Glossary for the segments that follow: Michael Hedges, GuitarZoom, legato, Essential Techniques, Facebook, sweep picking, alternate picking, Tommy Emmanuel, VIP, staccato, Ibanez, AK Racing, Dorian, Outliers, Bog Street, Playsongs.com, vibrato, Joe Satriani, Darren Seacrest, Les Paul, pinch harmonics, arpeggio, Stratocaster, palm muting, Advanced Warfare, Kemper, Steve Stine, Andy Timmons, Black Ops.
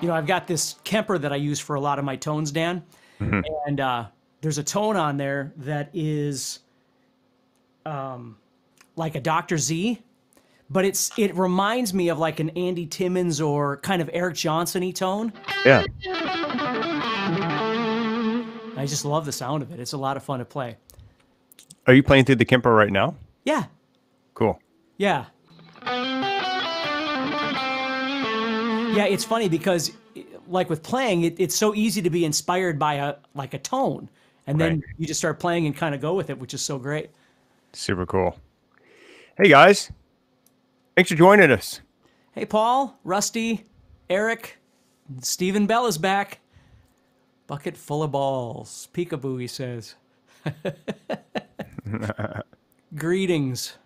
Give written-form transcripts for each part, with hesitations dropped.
you know, I've got this Kemper that I use for a lot of my tones, Dan. Mm-hmm. And there's a tone on there that is like a Dr. Z, but it reminds me of like an Andy Timmons or kind of Eric Johnson-y tone. Yeah. I just love the sound of it. It's a lot of fun to play. Are you playing through the Kemper right now? Yeah. Cool. Yeah. Yeah, it's funny because like with playing, it's so easy to be inspired by a tone. And then you just start playing and kind of go with it, which is so great. Super cool. Hey, guys. Thanks for joining us. Hey, Paul, Rusty, Eric, Stephen Bell is back. Bucket full of balls. Peekaboo, he says. Greetings.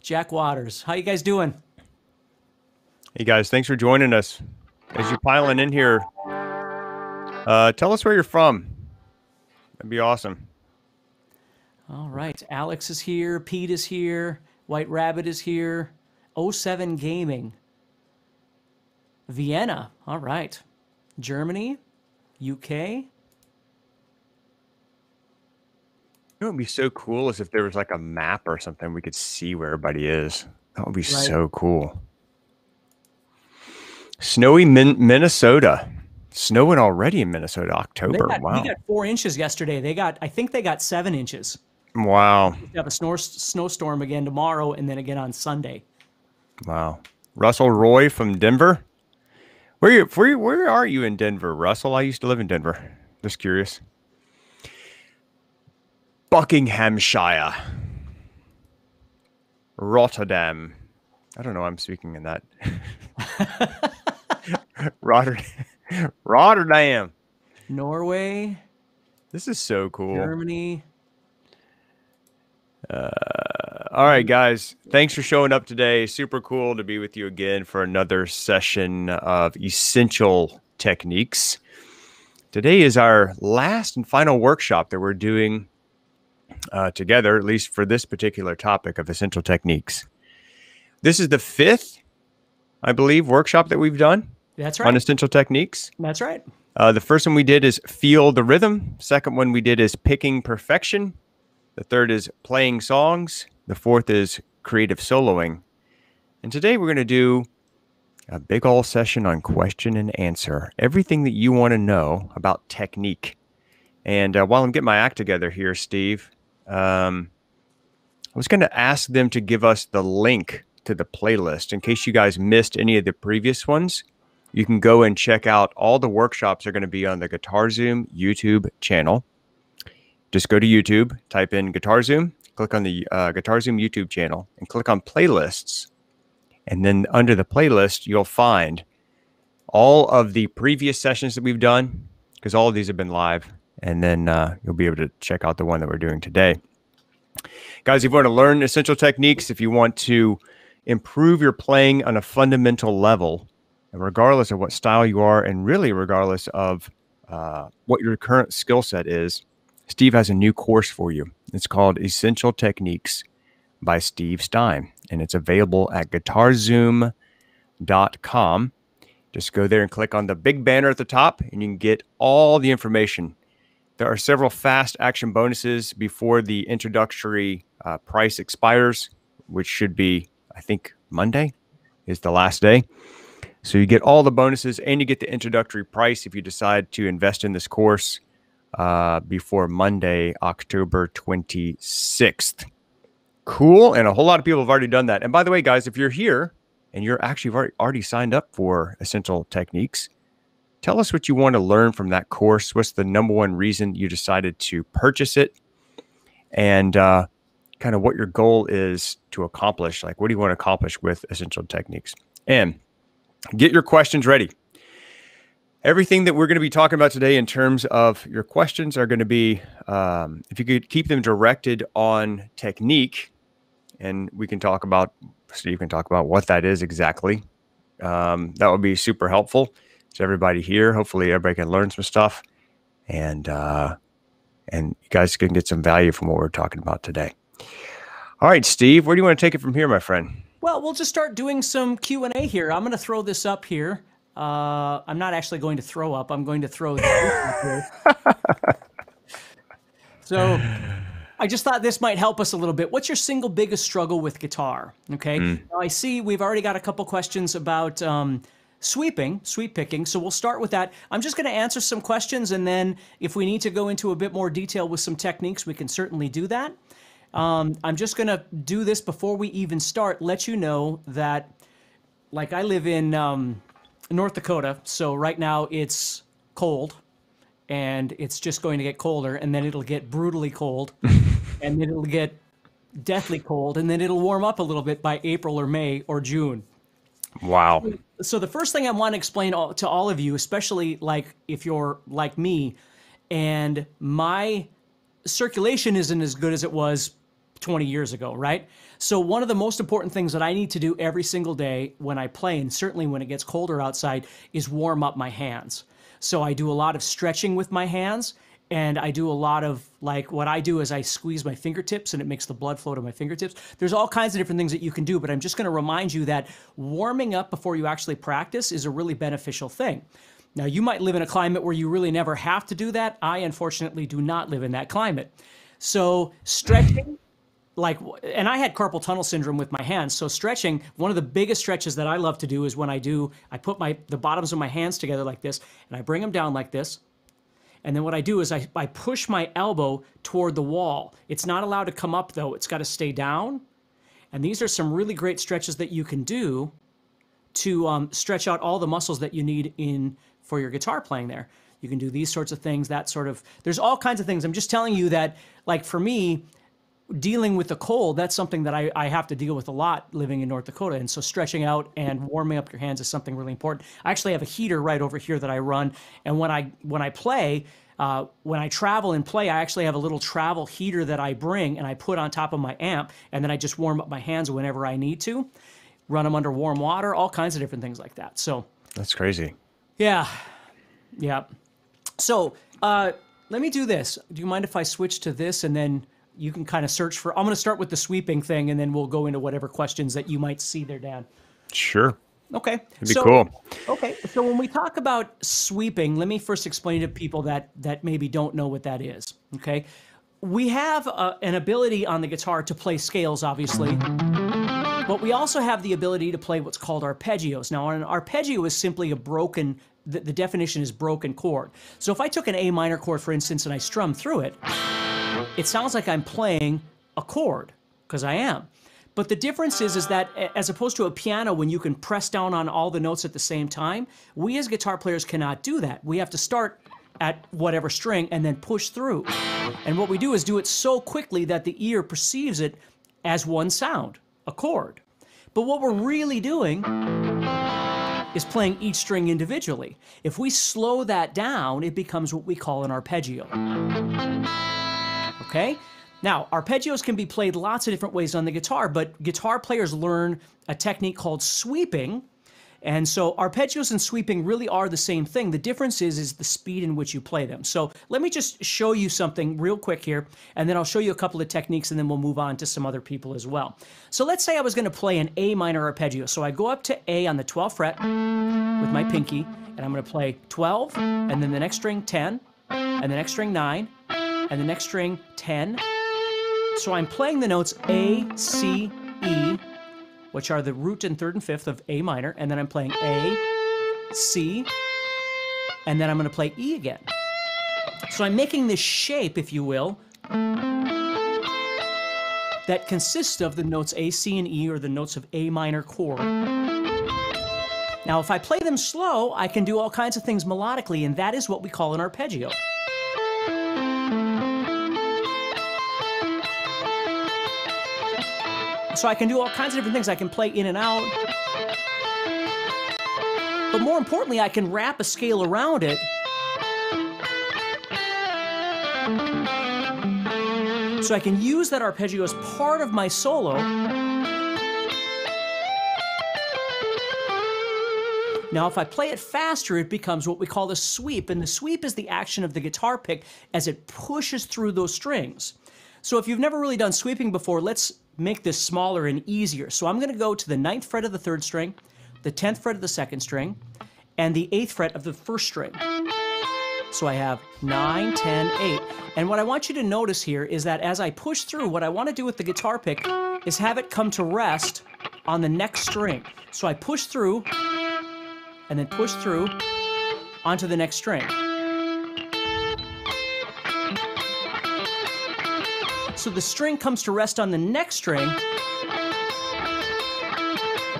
Jack Waters. How you guys doing? Hey, guys. Thanks for joining us. As you're piling in here, tell us where you're from. That'd be awesome. All right. Alex is here. Pete is here. White Rabbit is here. 07 Gaming. Vienna. All right. Germany. UK. It would be so cool is if there was like a map or something we could see where everybody is. That would be so cool. Snowy Minnesota. Snowing already in Minnesota, October. Wow. We got 4 inches yesterday. I think they got 7 inches. Wow. We have a snowstorm again tomorrow and then again on Sunday. Wow. Russell Roy from Denver. Where are you in Denver, Russell? I used to live in Denver. Just curious. Buckinghamshire. Rotterdam. I don't know why I'm speaking in that. Rotterdam. Norway. This is so cool. Germany. All right, guys. Thanks for showing up today. Super cool to be with you again for another session of Essential Techniques. Today is our last and final workshop that we're doing together, at least for this particular topic of Essential Techniques. This is the 5th, I believe, workshop that we've done. That's right. On Essential Techniques. That's right. The first one we did is Feel the Rhythm. Second one we did is Picking Perfection. The third is Playing Songs. The fourth is Creative Soloing. And today we're going to do a big ol' session on question and answer. Everything that you want to know about technique. And while I'm getting my act together here, Steve, I was going to ask them to give us the link to the playlist in case you guys missed any of the previous ones. You can go and check out all the workshops are going to be on the GuitarZoom YouTube channel. Just go to YouTube, type in GuitarZoom, click on the GuitarZoom YouTube channel and click on playlists. And then under the playlist, you'll find all of the previous sessions that we've done because all of these have been live. And then you'll be able to check out the one that we're doing today. Guys, if you want to learn Essential Techniques, if you want to improve your playing on a fundamental level, and regardless of what style you are, and really regardless of what your current skill set is, Steve has a new course for you. It's called Essential Techniques by Steve Stine, and it's available at GuitarZoom.com. Just go there and click on the big banner at the top, and you can get all the information. There are several fast action bonuses before the introductory price expires, which should be, I think, Monday is the last day. So you get all the bonuses and you get the introductory price if you decide to invest in this course before Monday, October 26th. Cool. And a whole lot of people have already done that. And by the way, guys, if you're here and you're actually already signed up for Essential Techniques, tell us what you want to learn from that course. What's the number one reason you decided to purchase it? And kind of what your goal is to accomplish. Like, what do you want to accomplish with Essential Techniques? And get your questions ready. Everything that we're going to be talking about today in terms of your questions are going to be, if you could keep them directed on technique, and we can talk about, Steve can talk about what that is exactly. That would be super helpful to everybody here. Hopefully everybody can learn some stuff and you guys can get some value from what we're talking about today. All right, Steve, where do you want to take it from here, my friend? Well, we'll just start doing some Q&A here. I'm going to throw this up here. I'm not actually going to throw up. I'm going to throw the So I just thought this might help us a little bit. What's your single biggest struggle with guitar? Okay. Now I see we've already got a couple questions about sweep picking. So we'll start with that. I'm just going to answer some questions, and then if we need to go into a bit more detail with some techniques, we can certainly do that. I'm just going to do this before we even start, let you know that, like, I live in North Dakota, so right now it's cold, and it's just going to get colder, and then it'll get brutally cold, and then it'll get deathly cold, and then it'll warm up a little bit by April or May or June. Wow. So the first thing I want to explain to all of you, especially like if you're like me, and my circulation isn't as good as it was 20 years ago, right? So one of the most important things that I need to do every single day when I play, and certainly when it gets colder outside, is warm up my hands. So I do a lot of stretching with my hands, and I do a lot of, like, what I do is I squeeze my fingertips and it makes the blood flow to my fingertips. There's all kinds of different things that you can do, but I'm just going to remind you that warming up before you actually practice is a really beneficial thing. Now, you might live in a climate where you really never have to do that. I, unfortunately, do not live in that climate. So stretching, like, and I had carpal tunnel syndrome with my hands. So stretching, one of the biggest stretches that I love to do is when I do, I put the bottoms of my hands together like this, and I bring them down like this. And then what I do is I push my elbow toward the wall. It's not allowed to come up, though. It's got to stay down. And these are some really great stretches that you can do to stretch out all the muscles that you need for your guitar playing there. You can do these sorts of things, there's all kinds of things. I'm just telling you that, like, for me, dealing with the cold, that's something that I have to deal with a lot living in North Dakota. And so stretching out and warming up your hands is something really important. I actually have a heater right over here that I run. And when I play, when I travel and play, I actually have a little travel heater that I bring and I put on top of my amp. And then I just warm up my hands whenever I need to, run them under warm water, all kinds of different things like that. So that's crazy. Yeah. Yeah. So let me do this. Do you mind if I switch to this, and then you can kind of search for, I'm going to start with the sweeping thing, and then we'll go into whatever questions that you might see there, Dan. Sure. Okay. That'd be cool. Okay. So when we talk about sweeping, let me first explain to people that maybe don't know what that is. Okay. We have an ability on the guitar to play scales, obviously. But we also have the ability to play what's called arpeggios. Now, an arpeggio is simply a broken, the definition is broken chord. So if I took an A minor chord, for instance, and I strum through it, it sounds like I'm playing a chord, because I am. But the difference is that as opposed to a piano, when you can press down on all the notes at the same time, we as guitar players cannot do that. We have to start at whatever string and then push through. And what we do is do it so quickly that the ear perceives it as one sound, a chord. But what we're really doing is playing each string individually. If we slow that down, it becomes what we call an arpeggio. Okay? Now, arpeggios can be played lots of different ways on the guitar, but guitar players learn a technique called sweeping. And so arpeggios and sweeping really are the same thing. The difference is the speed in which you play them. So let me just show you something real quick here, and then I'll show you a couple of techniques, and then we'll move on to some other people as well. So let's say I was going to play an A minor arpeggio. So I go up to A on the 12th fret with my pinky, and I'm going to play 12, and then the next string 10, and the next string 9, and the next string 10. So I'm playing the notes A, C, E, which are the root and third and fifth of A minor, and then I'm playing A, C, and then I'm going to play E again. So I'm making this shape, if you will, that consists of the notes A, C, and E, or the notes of A minor chord. Now, if I play them slow, I can do all kinds of things melodically, and that is what we call an arpeggio. So I can do all kinds of different things. I can play in and out. But more importantly, I can wrap a scale around it. So I can use that arpeggio as part of my solo. Now, if I play it faster, it becomes what we call the sweep. And the sweep is the action of the guitar pick as it pushes through those strings. So if you've never really done sweeping before, let's make this smaller and easier. So I'm going to go to the 9th fret of the 3rd string, the 10th fret of the 2nd string, and the 8th fret of the first string. So I have 9, 10, 8. And what I want you to notice here is that as I push through, what I want to do with the guitar pick is have it come to rest on the next string. So I push through, and then push through onto the next string. So the string comes to rest on the next string.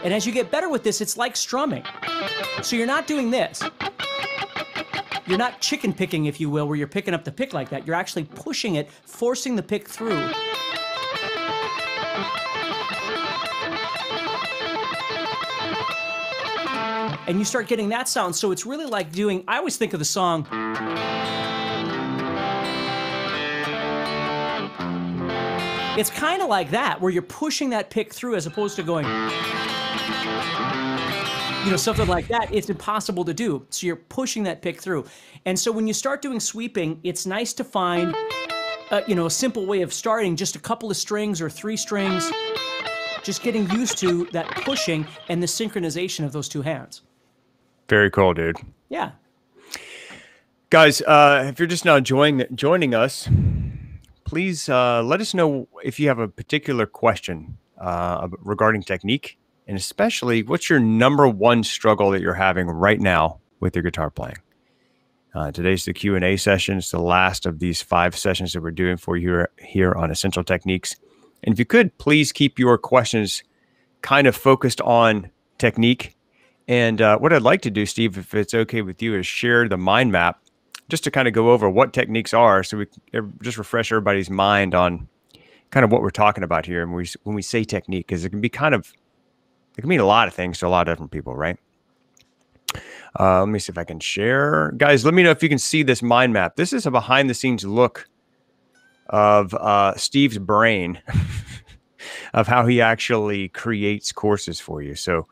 And as you get better with this, it's like strumming. So you're not doing this. You're not chicken picking, if you will, where you're picking up the pick like that. You're actually pushing it, forcing the pick through. And you start getting that sound, so it's really like doing, I always think of the song. It's kind of like that, where you're pushing that pick through as opposed to going, you know, something like that. It's impossible to do, so you're pushing that pick through. And so when you start doing sweeping, it's nice to find, you know, a simple way of starting, just a couple of strings or 3 strings, just getting used to that pushing and the synchronization of those 2 hands. Very cool, dude. Yeah. Guys, if you're just now joining us, please let us know if you have a particular question regarding technique, and especially what's your #1 struggle that you're having right now with your guitar playing. Today's the Q&A session. It's the last of these 5 sessions that we're doing for you here on Essential Techniques. And if you could, please keep your questions kind of focused on technique. And what I'd like to do, Steve, if it's okay with you, is share the mind map just to kind of go over what techniques are, so we can just refresh everybody's mind on kind of what we're talking about here. And when we say technique, because it can be kind of, it can mean a lot of things to a lot of different people, right? Let me see if I can share. Guys, let me know if you can see this mind map. This is a behind the scenes look of Steve's brain of how he actually creates courses for you. So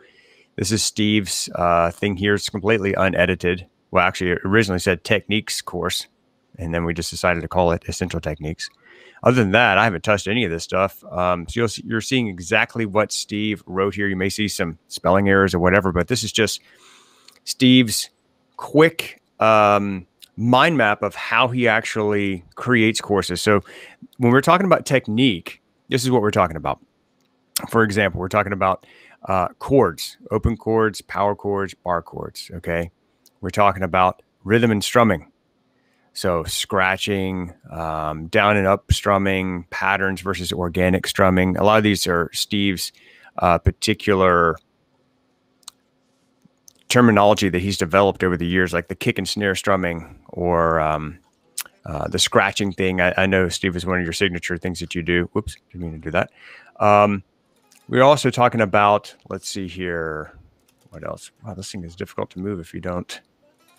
this is Steve's thing here. It's completely unedited. Well, actually, it originally said techniques course, and then we just decided to call it Essential Techniques. Other than that, I haven't touched any of this stuff. So you're seeing exactly what Steve wrote here. You may see some spelling errors or whatever, but this is just Steve's quick mind map of how he actually creates courses. So when we're talking about technique, this is what we're talking about. For example, we're talking about chords, open chords, power chords, bar chords. Okay. We're talking about rhythm and strumming. So scratching, down and up strumming, patterns versus organic strumming. A lot of these are Steve's particular terminology that he's developed over the years, like the kick and snare strumming or the scratching thing. I know, Steve, is one of your signature things that you do. Whoops, didn't mean to do that. We're also talking about, let's see here, what else? Wow, this thing is difficult to move if you don't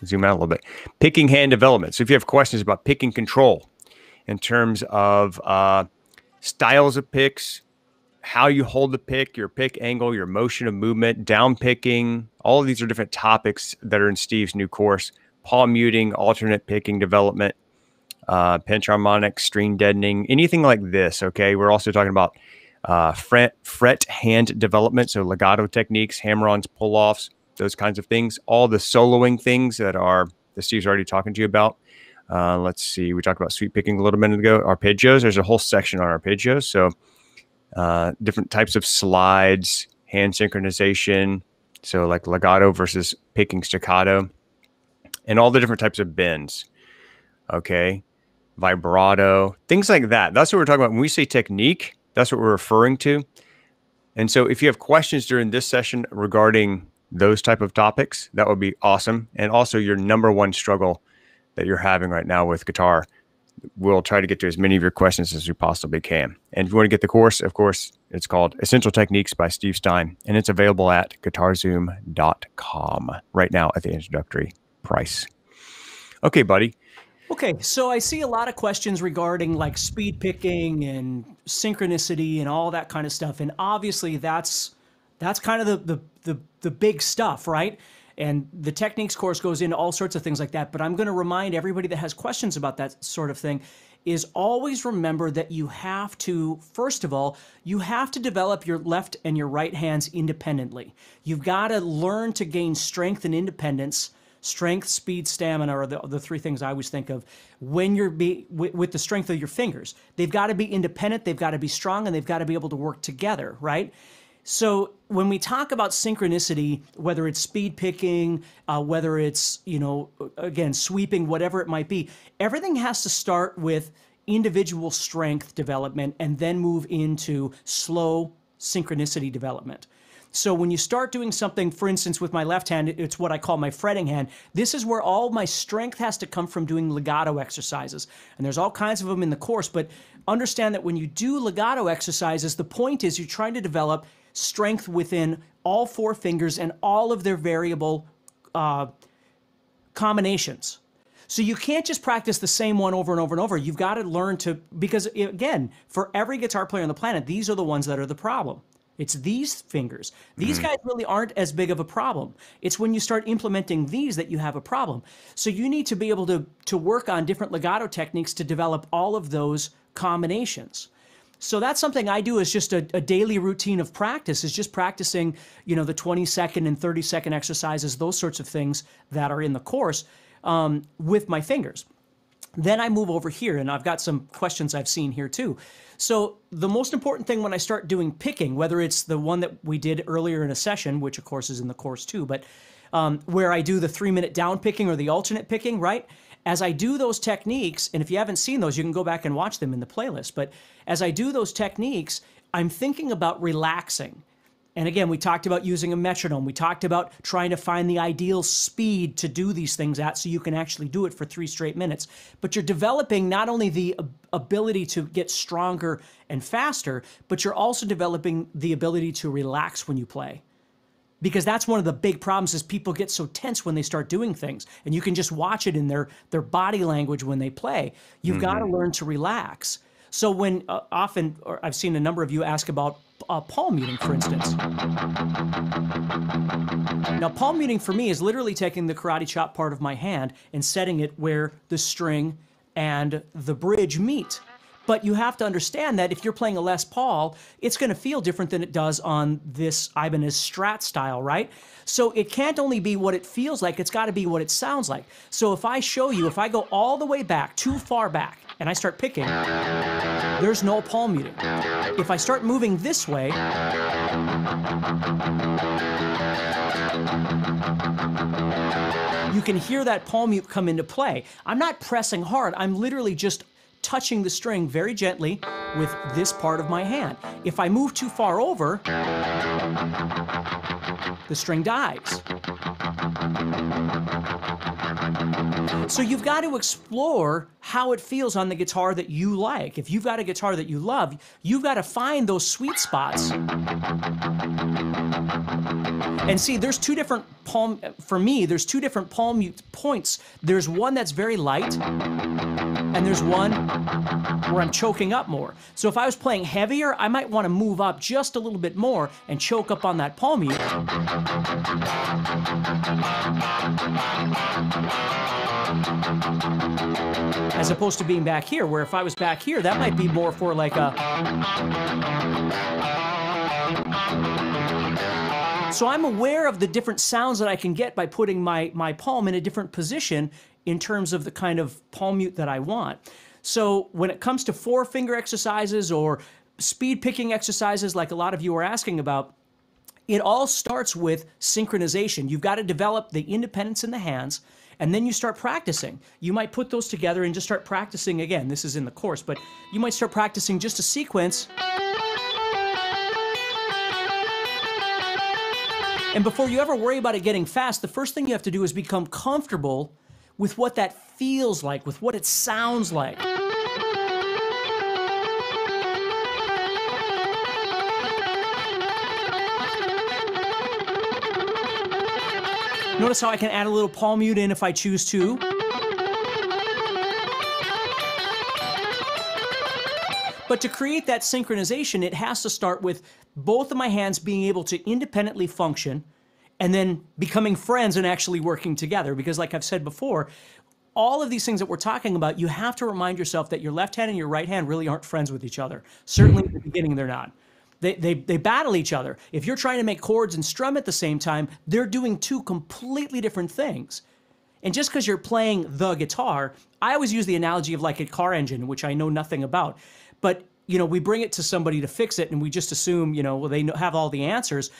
zoom out a little bit. Picking hand development. So if you have questions about picking control in terms of styles of picks, how you hold the pick, your pick angle, your motion of movement, down picking, all of these are different topics that are in Steve's new course. Palm muting, alternate picking development, pinch harmonics, string deadening, anything like this, okay? We're also talking about fret hand development, so legato techniques, hammer-ons, pull-offs, those kinds of things, all the soloing things that Steve's already talking to you about. Let's see, we talked about sweep picking a little minute ago, arpeggios. There's a whole section on arpeggios, so different types of slides, hand synchronization, so like legato versus picking staccato, and all the different types of bends, okay? Vibrato, things like that. That's what we're talking about. When we say technique, that's what we're referring to. And so if you have questions during this session regarding those type of topics, that would be awesome. And also your #1 struggle that you're having right now with guitar. We'll try to get to as many of your questions as we possibly can. And if you want to get the course, of course, it's called Essential Techniques by Steve Stine, and it's available at GuitarZoom.com right now at the introductory price. Okay, buddy. Okay, so I see a lot of questions regarding like speed picking and synchronicity and all that kind of stuff. And obviously that's kind of the big stuff, right? And the techniques course goes into all sorts of things like that. But I'm going to remind everybody that has questions about that sort of thing is always remember that you have to, first of all, you have to develop your left and your right hands independently. You've got to learn to gain strength and independence. Strength, speed, stamina are the three things I always think of when you're with the strength of your fingers. They've got to be independent, they've got to be strong, and they've got to be able to work together, right? So when we talk about synchronicity, whether it's speed picking, whether it's, you know, again, sweeping, whatever it might be, everything has to start with individual strength development and then move into slow synchronicity development. So when you start doing something, for instance, with my left hand, it's what I call my fretting hand. This is where all my strength has to come from doing legato exercises. And there's all kinds of them in the course, but understand that when you do legato exercises, the point is you're trying to develop strength within all four fingers and all of their variable combinations. So you can't just practice the same one over and over and over. You've got to learn to, because again, for every guitar player on the planet, these are the ones that are the problem. It's these fingers. These guys really aren't as big of a problem. It's when you start implementing these that you have a problem. So you need to be able to work on different legato techniques to develop all of those combinations. So that's something I do is just a daily routine of practice, is just practicing, you know, the 20-second and 30-second exercises, those sorts of things that are in the course with my fingers. Then I move over here, and I've got some questions I've seen here too. So the most important thing when I start doing picking, whether it's the one that we did earlier in a session, which of course is in the course too, but where I do the 3-minute down picking or the alternate picking, right? As I do those techniques, and if you haven't seen those, you can go back and watch them in the playlist, but as I do those techniques, I'm thinking about relaxing. And again, we talked about using a metronome. We talked about trying to find the ideal speed to do these things at so you can actually do it for 3 straight minutes. But you're developing not only the ability to get stronger and faster, but you're also developing the ability to relax when you play. Because that's one of the big problems is people get so tense when they start doing things. And you can just watch it in their body language when they play. You've got to learn to relax. So when often, or I've seen a number of you ask about palm muting, for instance. Now, palm muting for me is literally taking the karate chop part of my hand and setting it where the string and the bridge meet. But you have to understand that if you're playing a Les Paul, it's going to feel different than it does on this Ibanez Strat style, right? So it can't only be what it feels like, it's got to be what it sounds like. So if I show you, if I go all the way back, too far back, and I start picking, there's no palm muting. If I start moving this way, you can hear that palm mute come into play. I'm not pressing hard, I'm literally just touching the string very gently with this part of my hand. If I move too far over, the string dies. So you've got to explore how it feels on the guitar that you like. If you've got a guitar that you love, you've got to find those sweet spots. And see, there's two different palm, for me, there's two different palm mute points. There's one that's very light, and there's one where I'm choking up more. So if I was playing heavier, I might want to move up just a little bit more and choke up on that palm mute. As opposed to being back here, where if I was back here, that might be more for like a... So I'm aware of the different sounds that I can get by putting my palm in a different position in terms of the kind of palm mute that I want. So when it comes to four-finger exercises or speed-picking exercises like a lot of you are asking about, it all starts with synchronization. You've got to develop the independence in the hands, and then you start practicing. You might put those together and just start practicing again. This is in the course, but you might start practicing just a sequence. And before you ever worry about it getting fast, the first thing you have to do is become comfortable with what that feels like, with what it sounds like. Notice how I can add a little palm mute in if I choose to. But to create that synchronization, it has to start with both of my hands being able to independently function and then becoming friends and actually working together. Because like I've said before, all of these things that we're talking about, you have to remind yourself that your left hand and your right hand really aren't friends with each other. Certainly in the beginning, they're not. They battle each other. If you're trying to make chords and strum at the same time, they're doing two completely different things. And just because you're playing the guitar, I always use the analogy of like a car engine, which I know nothing about. But, you know, we bring it to somebody to fix it and we just assume, you know, well, they have all the answers.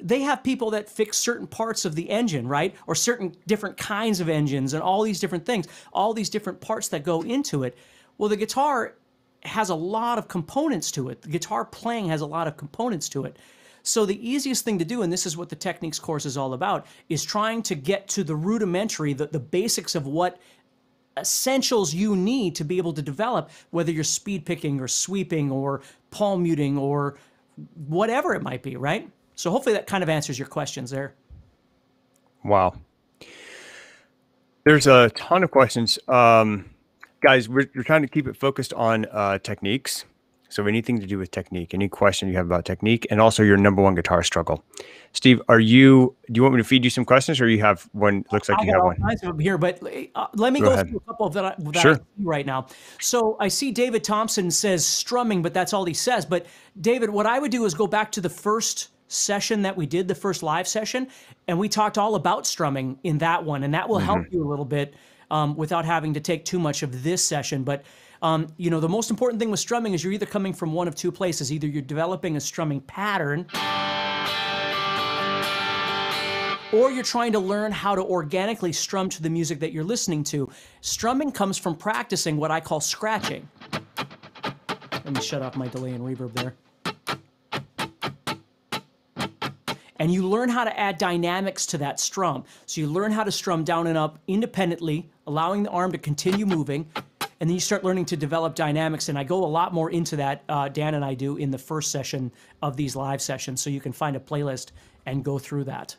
They have people that fix certain parts of the engine, right? Or certain different kinds of engines and all these different things, all these different parts that go into it. Well, the guitar has a lot of components to it. The guitar playing has a lot of components to it. So the easiest thing to do, and this is what the techniques course is all about, is trying to get to the rudimentary, the basics of what essentials you need to be able to develop, whether you're speed picking or sweeping or palm muting or whatever it might be, right? So hopefully that kind of answers your questions there. Wow. There's a ton of questions. Guys, we're trying to keep it focused on techniques. So anything to do with technique, any question you have about technique, and also your #1 guitar struggle. Steve, do you want me to feed you some questions, or you have one? Looks like you have one. I got all kinds of them here, but let me go through a couple that I see right now. So I see David Thompson says strumming, but that's all he says. But David, what I would do is go back to the first session that we did, the first live session, and we talked all about strumming in that one, and that will help you a little bit without having to take too much of this session. But you know, the most important thing with strumming is you're either coming from one of two places. Either you're developing a strumming pattern, or you're trying to learn how to organically strum to the music that you're listening to. Strumming comes from practicing what I call scratching. Let me shut off my delay and reverb there. And you learn how to add dynamics to that strum. So you learn how to strum down and up independently, allowing the arm to continue moving, and then you start learning to develop dynamics. And I go a lot more into that, Dan and I do, in the first session of these live sessions. So you can find a playlist and go through that.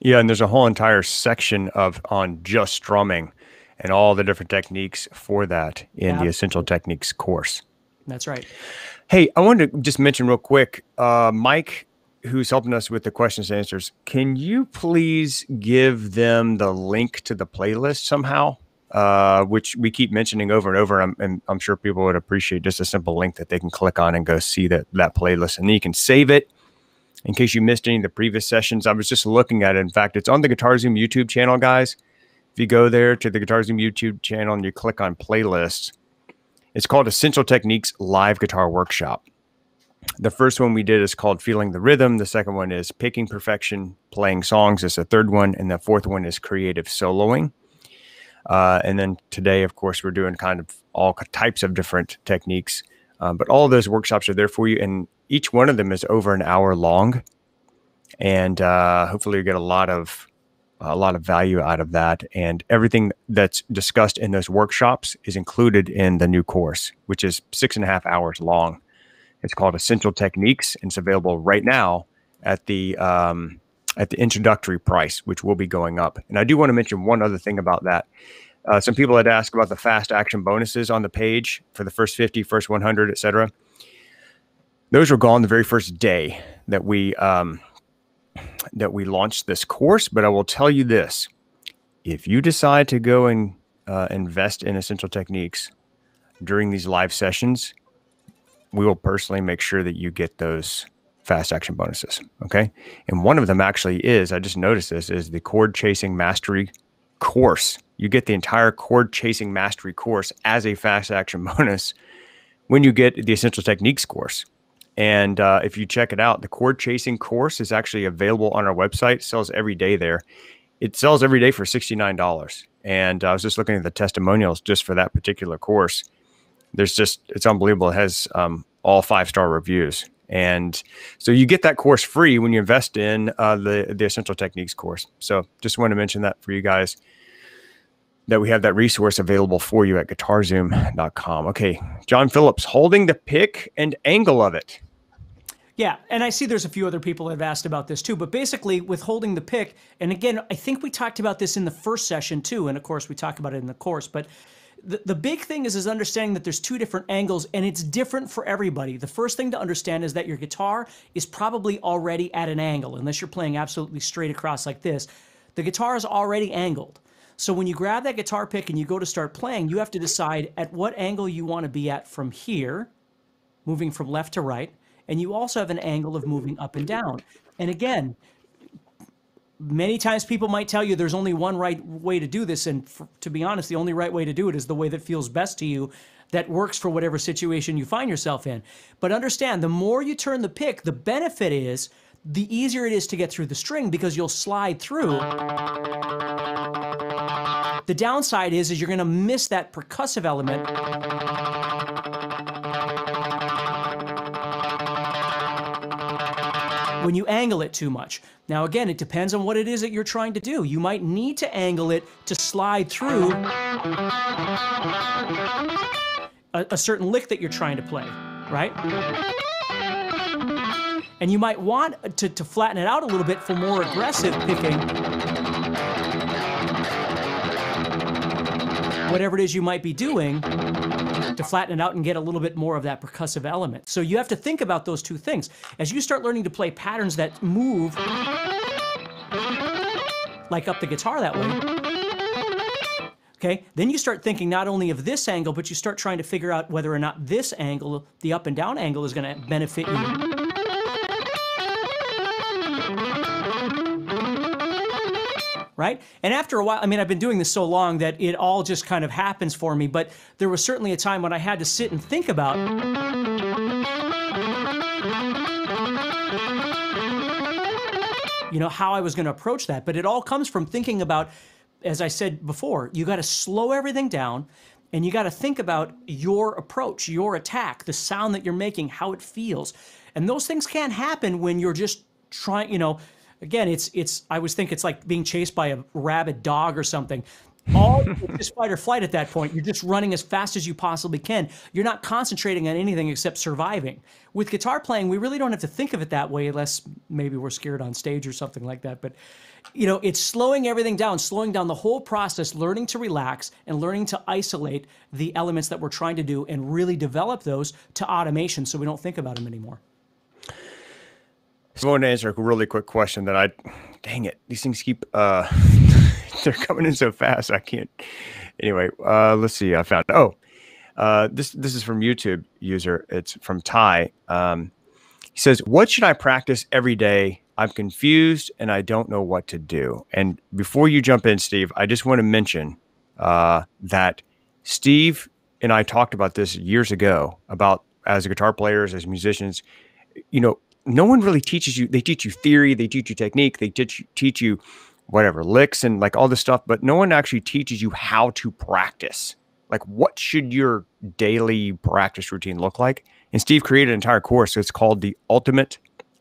Yeah, and there's a whole entire section on just strumming and all the different techniques for that in the Essential Techniques course. That's right. Hey, I wanted to just mention real quick, Mike, who's helping us with the questions and answers, can you please give them the link to the playlist somehow, which we keep mentioning over and over? I'm sure people would appreciate just a simple link that they can click on and go see that playlist. And then you can save it in case you missed any of the previous sessions. I was just looking at it. In fact, it's on the GuitarZoom YouTube channel, guys. If you go there to the GuitarZoom YouTube channel and you click on playlists, it's called Essential Techniques Live Guitar Workshop. The first one we did is called Feeling the Rhythm. The second one is Picking Perfection, Playing Songs is the third one. And the fourth one is Creative Soloing. And then today, of course, we're doing kind of all types of different techniques. But all of those workshops are there for you. And each one of them is over an hour long. And hopefully you get a lot of value out of that. And everything that's discussed in those workshops is included in the new course, which is 6.5 hours long. It's called Essential Techniques, and it's available right now at the introductory price, which will be going up. And I do want to mention one other thing about that. Some people had asked about the fast action bonuses on the page for the first 50, first 100, et cetera. Those were gone the very first day that we launched this course. But I will tell you this: if you decide to go and invest in Essential Techniques during these live sessions, we will personally make sure that you get those fast action bonuses, okay? And one of them actually is, I just noticed this, is the Chord Chasing Mastery course. You get the entire Chord Chasing Mastery course as a fast action bonus when you get the Essential Techniques course. And if you check it out, the Chord Chasing course is actually available on our website. It sells every day there. It sells every day for $69. And I was just looking at the testimonials just for that particular course. There's just, it's unbelievable. It has all 5-star reviews. And so you get that course free when you invest in the Essential Techniques course. So just want to mention that for you guys, that we have that resource available for you at GuitarZoom.com. Okay, John Phillips, holding the pick and angle of it. Yeah, and I see there's a few other people that have asked about this too, but basically with holding the pick, and again, I think we talked about this in the first session too, and of course we talk about it in the course, but The big thing is understanding that there's two different angles, and it's different for everybody. The first thing to understand is that your guitar is probably already at an angle, unless you're playing absolutely straight across like this. The guitar is already angled. So when you grab that guitar pick and you go to start playing, you have to decide at what angle you want to be at from here, moving from left to right, and you also have an angle of moving up and down. And again, many times people might tell you there's only one right way to do this, and to be honest, the only right way to do it is the way that feels best to you, that works for whatever situation you find yourself in. But understand, the more you turn the pick, the benefit is the easier it is to get through the string, because you'll slide through. The downside is you're going to miss that percussive element. When you angle it too much. Now again, it depends on what it is that you're trying to do. You might need to angle it to slide through a certain lick that you're trying to play, right? And you might want to flatten it out a little bit for more aggressive picking. Whatever it is you might be doing, to flatten it out and get a little bit more of that percussive element. So you have to think about those two things. As you start learning to play patterns that move like up the guitar that way, okay, then you start thinking not only of this angle, but you start trying to figure out whether or not this angle, the up and down angle, is going to benefit you. Right? And after a while, I mean, I've been doing this so long that it all just kind of happens for me, but there was certainly a time when I had to sit and think about how I was going to approach that. But it all comes from thinking about, as I said before, you got to slow everything down and you got to think about your approach, your attack, the sound that you're making, how it feels. And those things can't happen when you're just trying, Again, I always think it's like being chased by a rabid dog or something. It's just fight or flight at that point. You're just running as fast as you possibly can. You're not concentrating on anything except surviving. With guitar playing, we really don't have to think of it that way, unless maybe we're scared on stage or something like that. But, it's slowing everything down, slowing down the whole process, learning to relax and learning to isolate the elements that we're trying to do and really develop those to automation so we don't think about them anymore. So I want to answer a really quick question that dang it, these things keep, they're coming in so fast. I can't, anyway, let's see. I found, this is from YouTube user. It's from Ty. He says, what should I practice every day? I'm confused and I don't know what to do. And before you jump in, Steve, I just want to mention, that Steve and I talked about this years ago about as guitar players, as musicians, no one really teaches you. They teach you theory, they teach you technique, they teach you whatever, licks and like all this stuff, but no one actually teaches you how to practice. Like, what should your daily practice routine look like? And Steve created an entire course. It's called the Ultimate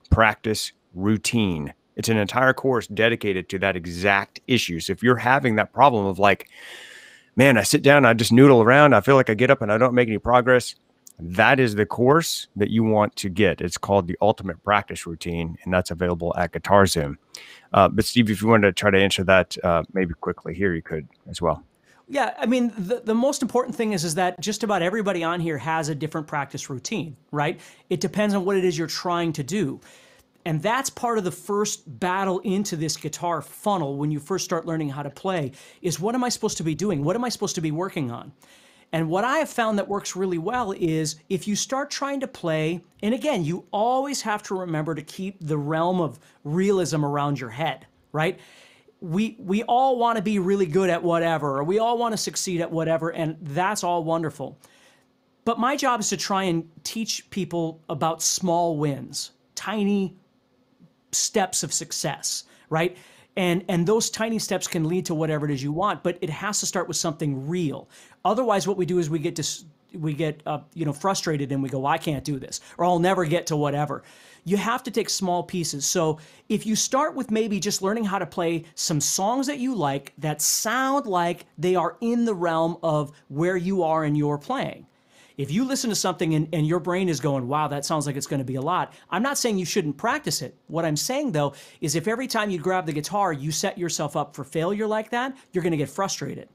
Practice Routine. It's an entire course dedicated to that exact issue. So if you're having that problem of like, man, I sit down, I just noodle around, I feel like I get up and I don't make any progress, that is the course that you want to get. It's called the Ultimate Practice Routine, and that's available at GuitarZoom. But Steve, if you wanted to try to answer that maybe quickly here, you could as well. Yeah, I mean, the most important thing is that just about everybody on here has a different practice routine, right? It depends on what it is you're trying to do. And that's part of the first battle into this guitar funnel when you first start learning how to play is, what am I supposed to be doing? What am I supposed to be working on? And what I have found that works really well is if you start trying to play, and again, you always have to remember to keep the realm of realism around your head, right? We all want to be really good at whatever, or we all want to succeed at whatever, and that's all wonderful. But my job is to try and teach people about small wins, tiny steps of success, right? And those tiny steps can lead to whatever it is you want, but it has to start with something real. Otherwise, what we do is we get frustrated and we go, well, I can't do this, or I'll never get to whatever. You have to take small pieces. So if you start with maybe just learning how to play some songs that you like that sound like they are in the realm of where you are in your playing. If you listen to something and your brain is going, wow, that sounds like it's going to be a lot, I'm not saying you shouldn't practice it. What I'm saying, though, is if every time you grab the guitar, you set yourself up for failure like that, you're going to get frustrated.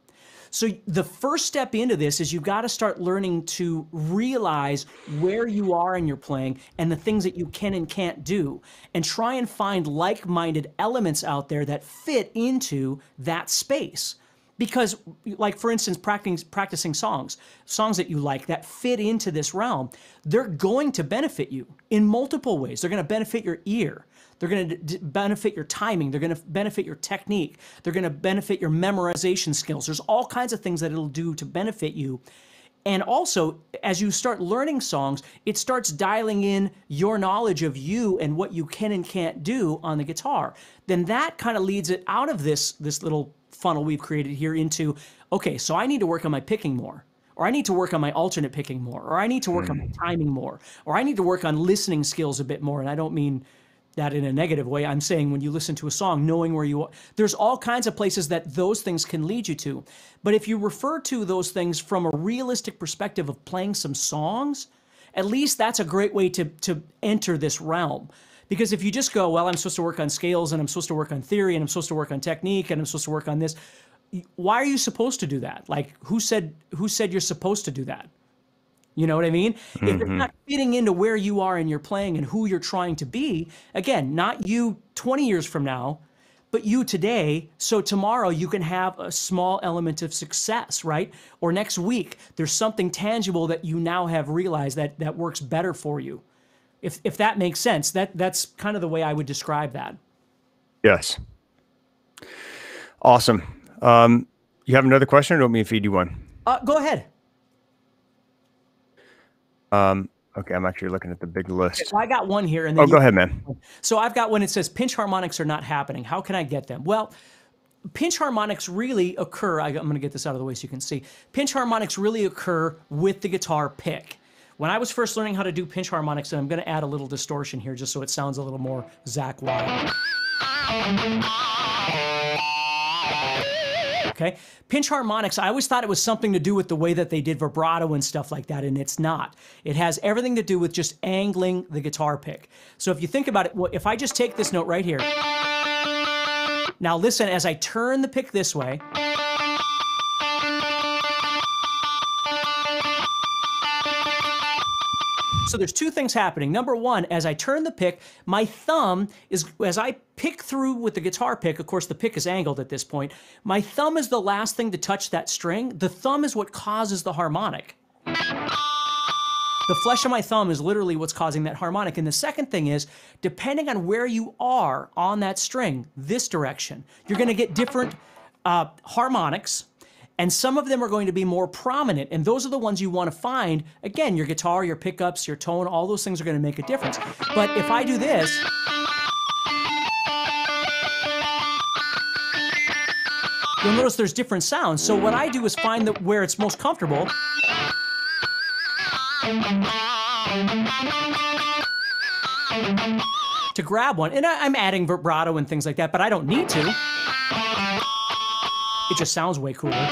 So the first step into this is you've got to start learning to realize where you are in your playing and the things that you can and can't do, and try and find like-minded elements out there that fit into that space. Because, like, for instance, practicing songs that you like that fit into this realm, they're going to benefit you in multiple ways. They're going to benefit your ear. They're going to benefit your timing. They're going to benefit your technique. They're going to benefit your memorization skills. There's all kinds of things that it'll do to benefit you. And also, as you start learning songs, it starts dialing in your knowledge of you and what you can and can't do on the guitar. Then that kind of leads it out of this little funnel we've created here into, okay, so I need to work on my picking more, or I need to work on my alternate picking more, or I need to work on my timing more, or I need to work on listening skills a bit more. And I don't mean that in a negative way. I'm saying when you listen to a song, knowing where you are. There's all kinds of places that those things can lead you to. But if you refer to those things from a realistic perspective of playing some songs, at least that's a great way to enter this realm. Because if you just go, well, I'm supposed to work on scales, and I'm supposed to work on theory, and I'm supposed to work on technique, and I'm supposed to work on this, why are you supposed to do that? Like, who said you're supposed to do that? You know what I mean? Mm-hmm. If it's not fitting into where you are and you're playing and who you're trying to be, again, not you 20 years from now, but you today, so tomorrow you can have a small element of success, right? Or next week, there's something tangible that you now have realized that works better for you. If that makes sense, that's kind of the way I would describe that. Yes. Awesome. You have another question, or do you want me to feed you one? Go ahead. Okay, I'm actually looking at the big list. Okay, so I got one here. And then go ahead, man. So I've got one. It says pinch harmonics are not happening. How can I get them? Well, pinch harmonics really occur. I'm going to get this out of the way so you can see. Pinch harmonics really occur with the guitar pick. When I was first learning how to do pinch harmonics, and I'm going to add a little distortion here just so it sounds a little more Zach Wylde. Okay. Pinch harmonics, I always thought it was something to do with the way that they did vibrato and stuff like that, and it's not. It has everything to do with just angling the guitar pick. So if you think about it, if I just take this note right here, now listen, as I turn the pick this way, so there's two things happening. Number one, as I turn the pick, my thumb is, as I pick through with the guitar pick, of course the pick is angled at this point, my thumb is the last thing to touch that string. The thumb is what causes the harmonic. The flesh of my thumb is literally what's causing that harmonic. And the second thing is, depending on where you are on that string, this direction, you're going to get different harmonics. And some of them are going to be more prominent, and those are the ones you want to find. Again, your guitar, your pickups, your tone, all those things are going to make a difference. But if I do this, you'll notice there's different sounds. So what I do is find where it's most comfortable. To grab one, and I'm adding vibrato and things like that, but I don't need to. It just sounds way cooler,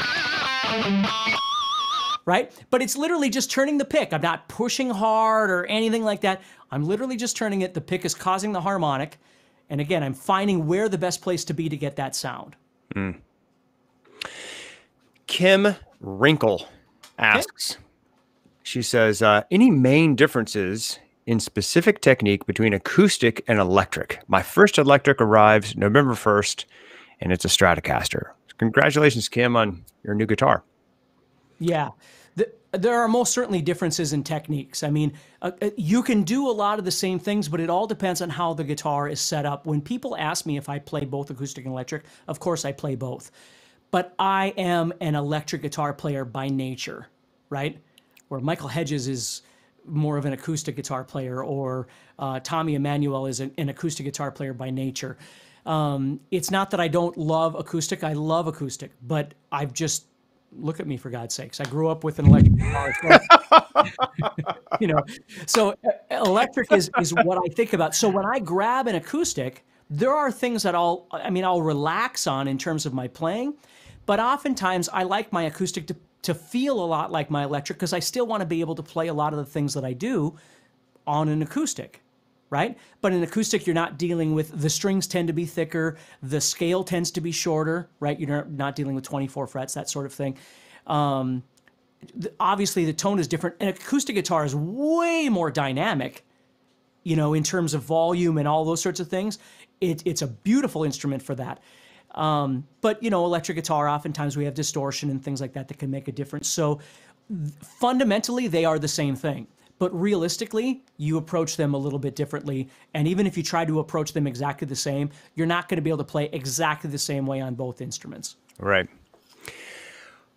right? But it's literally just turning the pick. I'm not pushing hard or anything like that. I'm literally just turning it. The pick is causing the harmonic. And again, I'm finding where the best place to be to get that sound. Mm. Kim Wrinkle asks, she says, any main differences in specific technique between acoustic and electric? My first electric arrives November 1st, and it's a Stratocaster. Congratulations, Kim, on your new guitar. Yeah, there are most certainly differences in techniques. I mean, you can do a lot of the same things, but it all depends on how the guitar is set up. When people ask me if I play both acoustic and electric, of course I play both. But I am an electric guitar player by nature, right? Where Michael Hedges is more of an acoustic guitar player, or Tommy Emmanuel is an acoustic guitar player by nature. It's not that I don't love acoustic. I love acoustic, but I've just, look at me for God's sakes. I grew up with an electric guitar. You know, so electric is what I think about. So when I grab an acoustic, there are things that I'll relax on in terms of my playing, but oftentimes I like my acoustic to feel a lot like my electric, because I still want to be able to play a lot of the things that I do on an acoustic. right? But in acoustic, you're not dealing with, the strings tend to be thicker, the scale tends to be shorter, right? You're not dealing with 24 frets, that sort of thing. Obviously, the tone is different. An acoustic guitar is way more dynamic, you know, in terms of volume and all those sorts of things. It's a beautiful instrument for that. But, you know, electric guitar, oftentimes we have distortion and things like that that can make a difference. So fundamentally, they are the same thing. But realistically, you approach them a little bit differently. And even if you try to approach them exactly the same, you're not going to be able to play exactly the same way on both instruments. Right.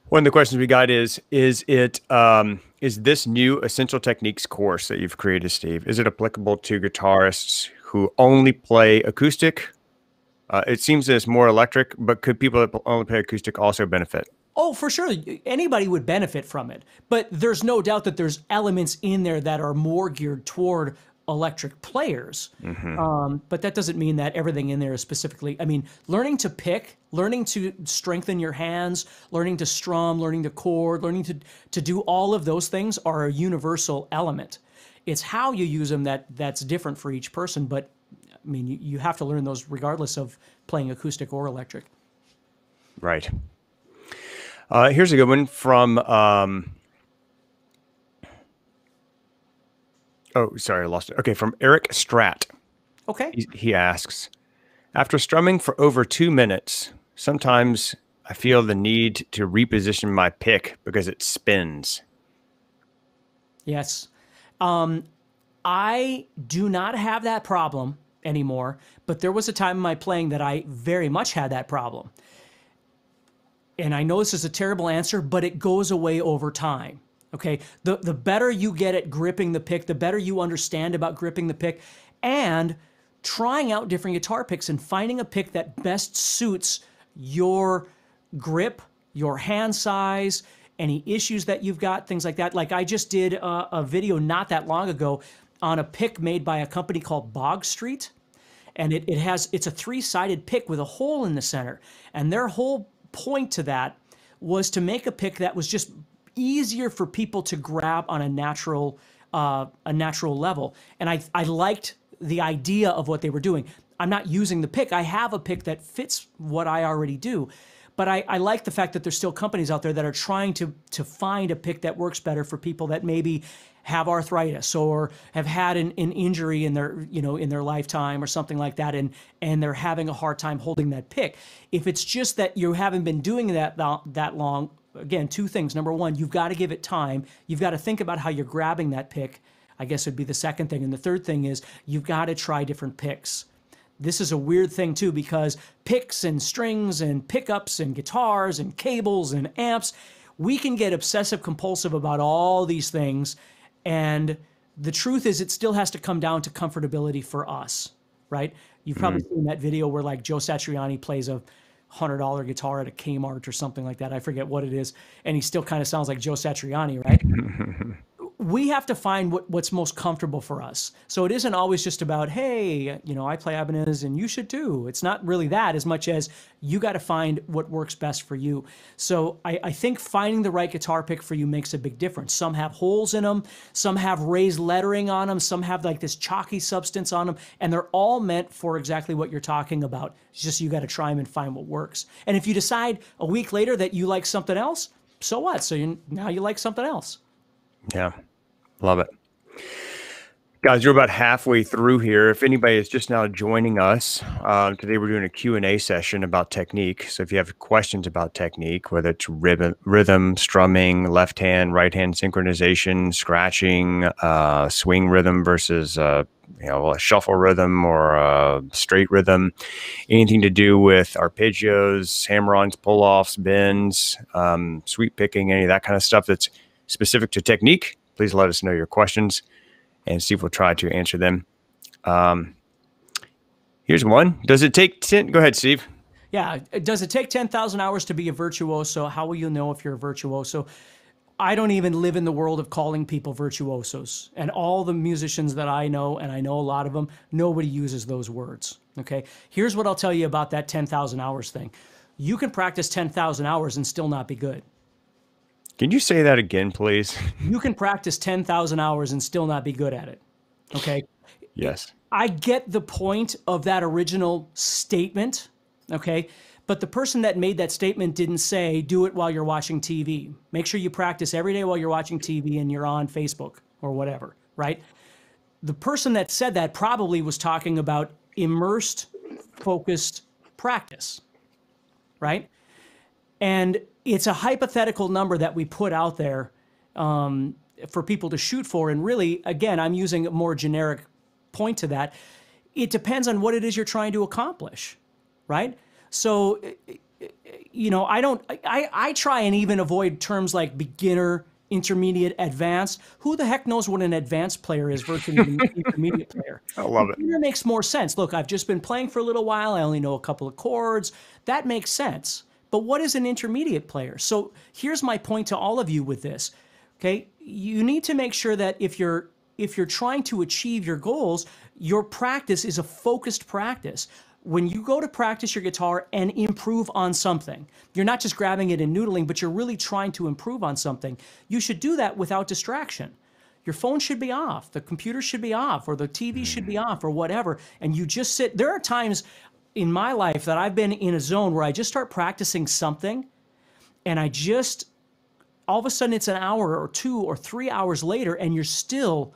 One of the questions we got is this new Essential Techniques course that you've created, Steve, is it applicable to guitarists who only play acoustic? It seems that it's more electric, but could people that only play acoustic also benefit? Oh, for sure. Anybody would benefit from it. But there's no doubt that there's elements in there that are more geared toward electric players. Mm-hmm. But that doesn't mean that everything in there is specifically, I mean, learning to pick, learning to strengthen your hands, learning to strum, learning to chord, learning to do all of those things are a universal element. It's how you use them that's different for each person. But I mean, you have to learn those regardless of playing acoustic or electric. Right. Here's a good one from, oh, sorry, I lost it. Okay, from Eric Stratt. Okay. He asks, after strumming for over 2 minutes, sometimes I feel the need to reposition my pick because it spins. Yes. I do not have that problem anymore, but there was a time in my playing that I very much had that problem. And I know this is a terrible answer, but it goes away over time, okay? The better you get at gripping the pick, the better you understand about gripping the pick, and trying out different guitar picks and finding a pick that best suits your grip, your hand size, any issues that you've got, things like that. Like I just did a video not that long ago on a pick made by a company called Bog Street, and it's a three-sided pick with a hole in the center, and their whole point to that was to make a pick that was just easier for people to grab on a natural level. And I liked the idea of what they were doing. I'm not using the pick. I have a pick that fits what I already do. But I like the fact that there's still companies out there that are trying to find a pick that works better for people that maybe have arthritis or have had an injury in their, you know, in their lifetime or something like that, and they're having a hard time holding that pick. If it's just that you haven't been doing that long, again, two things. Number one, you've got to give it time. You've got to think about how you're grabbing that pick, I guess would be the second thing. And the third thing is you've got to try different picks. This is a weird thing too, because picks and strings and pickups and guitars and cables and amps, we can get obsessive compulsive about all these things. And the truth is it still has to come down to comfortability for us, right? You've probably seen that video where like Joe Satriani plays a $100 guitar at a Kmart or something like that. I forget what it is. And he still kind of sounds like Joe Satriani, right? We have to find what's most comfortable for us. So it isn't always just about, hey, you know, I play Ibanez and you should too. It's not really that as much as you got to find what works best for you. So I think finding the right guitar pick for you makes a big difference. Some have holes in them. Some have raised lettering on them. Some have like this chalky substance on them. And they're all meant for exactly what you're talking about. It's just you got to try them and find what works. And if you decide a week later that you like something else, so what? So now you like something else. Yeah. Love it. Guys, you're about halfway through here. If anybody is just now joining us, today we're doing a Q&A session about technique. So if you have questions about technique, whether it's rhythm, strumming, left hand, right hand synchronization, scratching, swing rhythm versus you know, a shuffle rhythm or a straight rhythm, anything to do with arpeggios, hammer-ons, pull-offs, bends, sweep picking, any of that kind of stuff that's specific to technique, please let us know your questions, and Steve will try to answer them. Here's one. Does it take 10? Go ahead, Steve. Yeah. Does it take 10,000 hours to be a virtuoso? How will you know if you're a virtuoso? I don't even live in the world of calling people virtuosos. And all the musicians that I know, and I know a lot of them, nobody uses those words. Okay. Here's what I'll tell you about that 10,000 hours thing. You can practice 10,000 hours and still not be good. Can you say that again, please? You can practice 10,000 hours and still not be good at it, okay? Yes. I get the point of that original statement, okay? But the person that made that statement didn't say, do it while you're watching TV. Make sure you practice every day while you're watching TV and you're on Facebook or whatever, right? The person that said that probably was talking about immersed, focused practice, right? And it's a hypothetical number that we put out there for people to shoot for. And really, again, I'm using a more generic point to that. It depends on what it is you're trying to accomplish, right? So, you know, I try and even avoid terms like beginner, intermediate, advanced. Who the heck knows what an advanced player is versus an intermediate player? I love it. Beginner makes more sense. Look, I've just been playing for a little while. I only know a couple of chords. That makes sense. But what is an intermediate player? So here's my point to all of you with this. Okay, you need to make sure that if you're trying to achieve your goals, your practice is a focused practice. When you go to practice your guitar and improve on something, you're not just grabbing it and noodling, but you're really trying to improve on something. You should do that without distraction. Your phone should be off, the computer should be off, or the TV should be off, or whatever, and you just sit. There are times in my life that I've been in a zone where I just start practicing something, and I just, all of a sudden it's an hour or 2 or 3 hours later, and you're still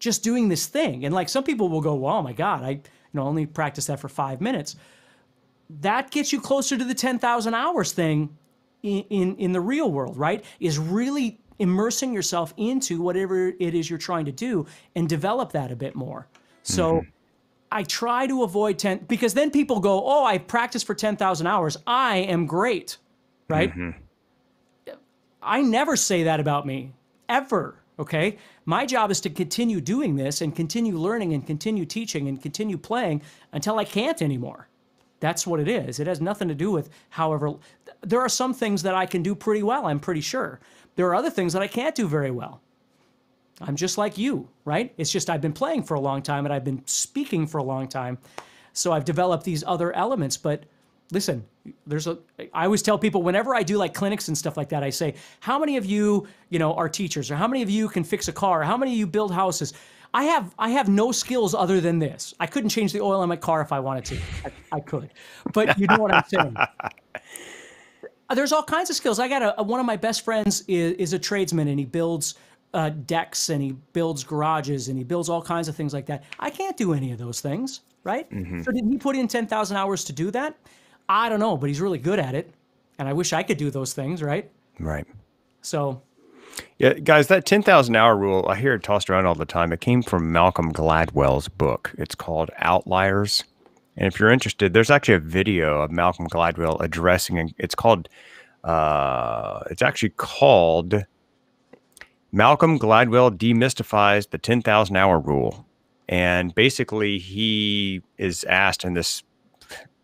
just doing this thing. And like some people will go, well, oh my God, I only practice that for 5 minutes. That gets you closer to the 10,000 hours thing in the real world, right? Is really immersing yourself into whatever it is you're trying to do and develop that a bit more. So I try to avoid 10, because then people go, oh, I practiced for 10,000 hours. I am great, right? I never say that about me, ever. Okay, my job is to continue doing this and continue learning and continue teaching and continue playing until I can't anymore. That's what it is. It has nothing to do with however. There are some things that I can do pretty well, I'm pretty sure. There are other things that I can't do very well. I'm just like you, right? It's just I've been playing for a long time and I've been speaking for a long time. So I've developed these other elements, but listen, I always tell people whenever I do like clinics and stuff like that, I say, how many of you, are teachers, or how many of you can fix a car? Or how many of you build houses? I have no skills other than this. I couldn't change the oil in my car if I wanted to. I could, but you know what I'm saying? There's all kinds of skills. I got one of my best friends is a tradesman, and he builds decks, and he builds garages, and he builds all kinds of things like that. I can't do any of those things, right? So did he put in 10,000 hours to do that? I don't know, but he's really good at it. And I wish I could do those things, right? Right. So. Yeah, guys, that 10,000 hour rule, I hear it tossed around all the time. It came from Malcolm Gladwell's book. It's called Outliers. And if you're interested, there's actually a video of Malcolm Gladwell addressing it. It's called, it's actually called Malcolm Gladwell Demystifies the 10,000 Hour Rule. And basically he is asked in this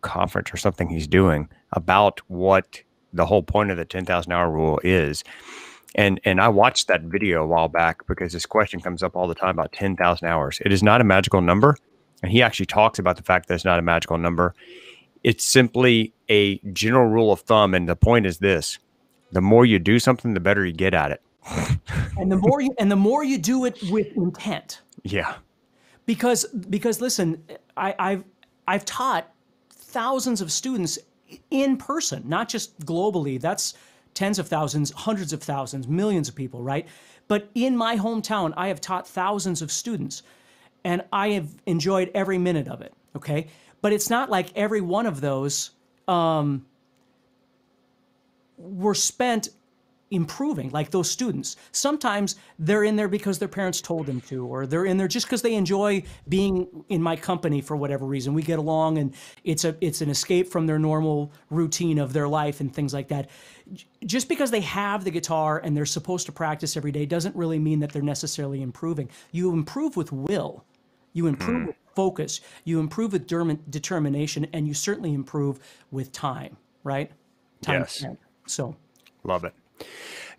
conference or something he's doing about what the whole point of the 10,000 hour rule is. And I watched that video a while back because this question comes up all the time about 10,000 hours. It is not a magical number. And he actually talks about the fact that it's not a magical number. It's simply a general rule of thumb. And the point is this: the more you do something, the better you get at it. And the more you do it with intent. Yeah. Because listen, I've taught thousands of students in person, not just globally. That's tens of thousands, hundreds of thousands, millions of people, right? But in my hometown, I have taught thousands of students, and I have enjoyed every minute of it, okay? But it's not like every one of those were spent improving, like those students. Sometimes they're in there because their parents told them to, or they're in there just because they enjoy being in my company for whatever reason. We get along, and it's an escape from their normal routine of their life and things like that. Just because they have the guitar and they're supposed to practice every day doesn't really mean that they're necessarily improving. You improve with will, you improve with focus, you improve with determination, and you certainly improve with time, right? Time. Yes. So love it.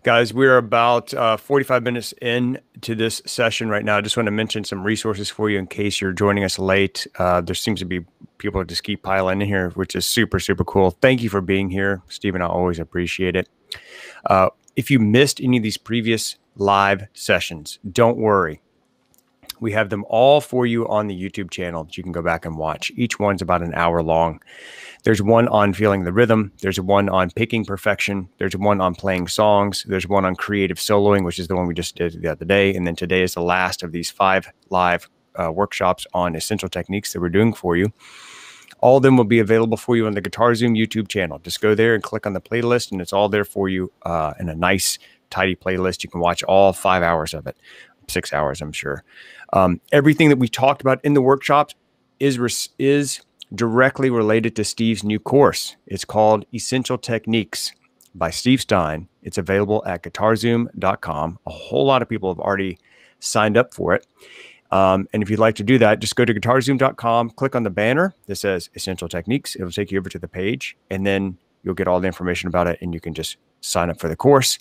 Guys, we're about 45 minutes into this session right now. I just want to mention some resources for you in case you're joining us late. There seems to be people that just keep piling in here, which is super, super cool. Thank you for being here, Stephen. I always appreciate it. If you missed any of these previous live sessions, don't worry. We have them all for you on the YouTube channel that you can go back and watch. Each one's about an hour long. There's one on feeling the rhythm. There's one on picking perfection. There's one on playing songs. There's one on creative soloing, which is the one we just did the other day. And then today is the last of these 5 live workshops on essential techniques that we're doing for you. All of them will be available for you on the GuitarZoom YouTube channel. Just go there and click on the playlist, and it's all there for you in a nice, tidy playlist. You can watch all 5 hours of it, 6 hours, I'm sure. Everything that we talked about in the workshops is directly related to Steve's new course. It's called Essential Techniques by Steve Stine. It's available at GuitarZoom.com. A whole lot of people have already signed up for it. And if you'd like to do that, just go to GuitarZoom.com, click on the banner that says Essential Techniques. It'll take you over to the page, and then you'll get all the information about it, and you can just sign up for the course.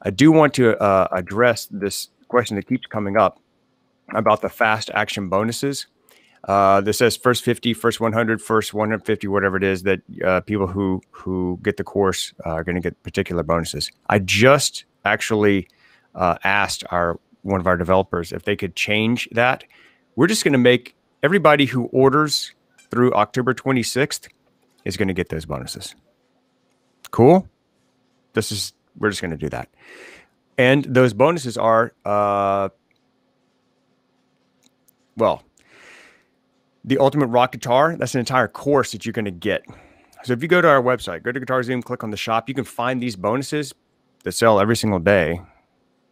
I do want to address this question that keeps coming up about the fast action bonuses. This says first 50, first 100, first 150, whatever it is, that people who get the course are going to get particular bonuses. I just actually asked one of our developers if they could change that. We're just going to make everybody who orders through October 26th is going to get those bonuses. Cool. We're just going to do that. And those bonuses are, well, the Ultimate Rock Guitar. That's an entire course that you're going to get. So if you go to our website, go to GuitarZoom, click on the shop, you can find these bonuses that sell every single day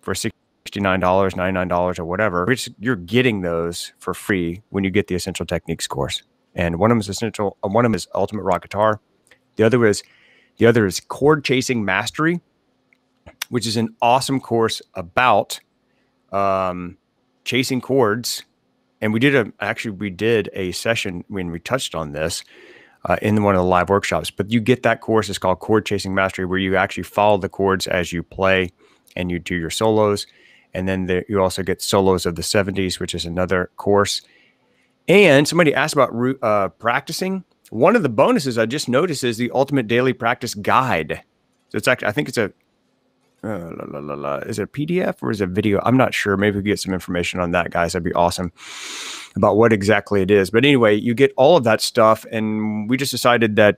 for $69, $99, or whatever. You're getting those for free when you get the Essential Techniques course. And one of them is essential. One of them is Ultimate Rock Guitar. The other is Chord Chasing Mastery, which is an awesome course about chasing chords. And we did a session when we touched on this in one of the live workshops. But you get that course. It's called Chord Chasing Mastery, where you actually follow the chords as you play and you do your solos. And then you also get Solos of the 70s, which is another course. And somebody asked about practicing. One of the bonuses I just noticed is the Ultimate Daily Practice Guide. So it's actually, I think it's a, is it a PDF or is it a video? I'm not sure. Maybe we can get some information on that, guys. That'd be awesome, about what exactly it is. But anyway, you get all of that stuff. And we just decided that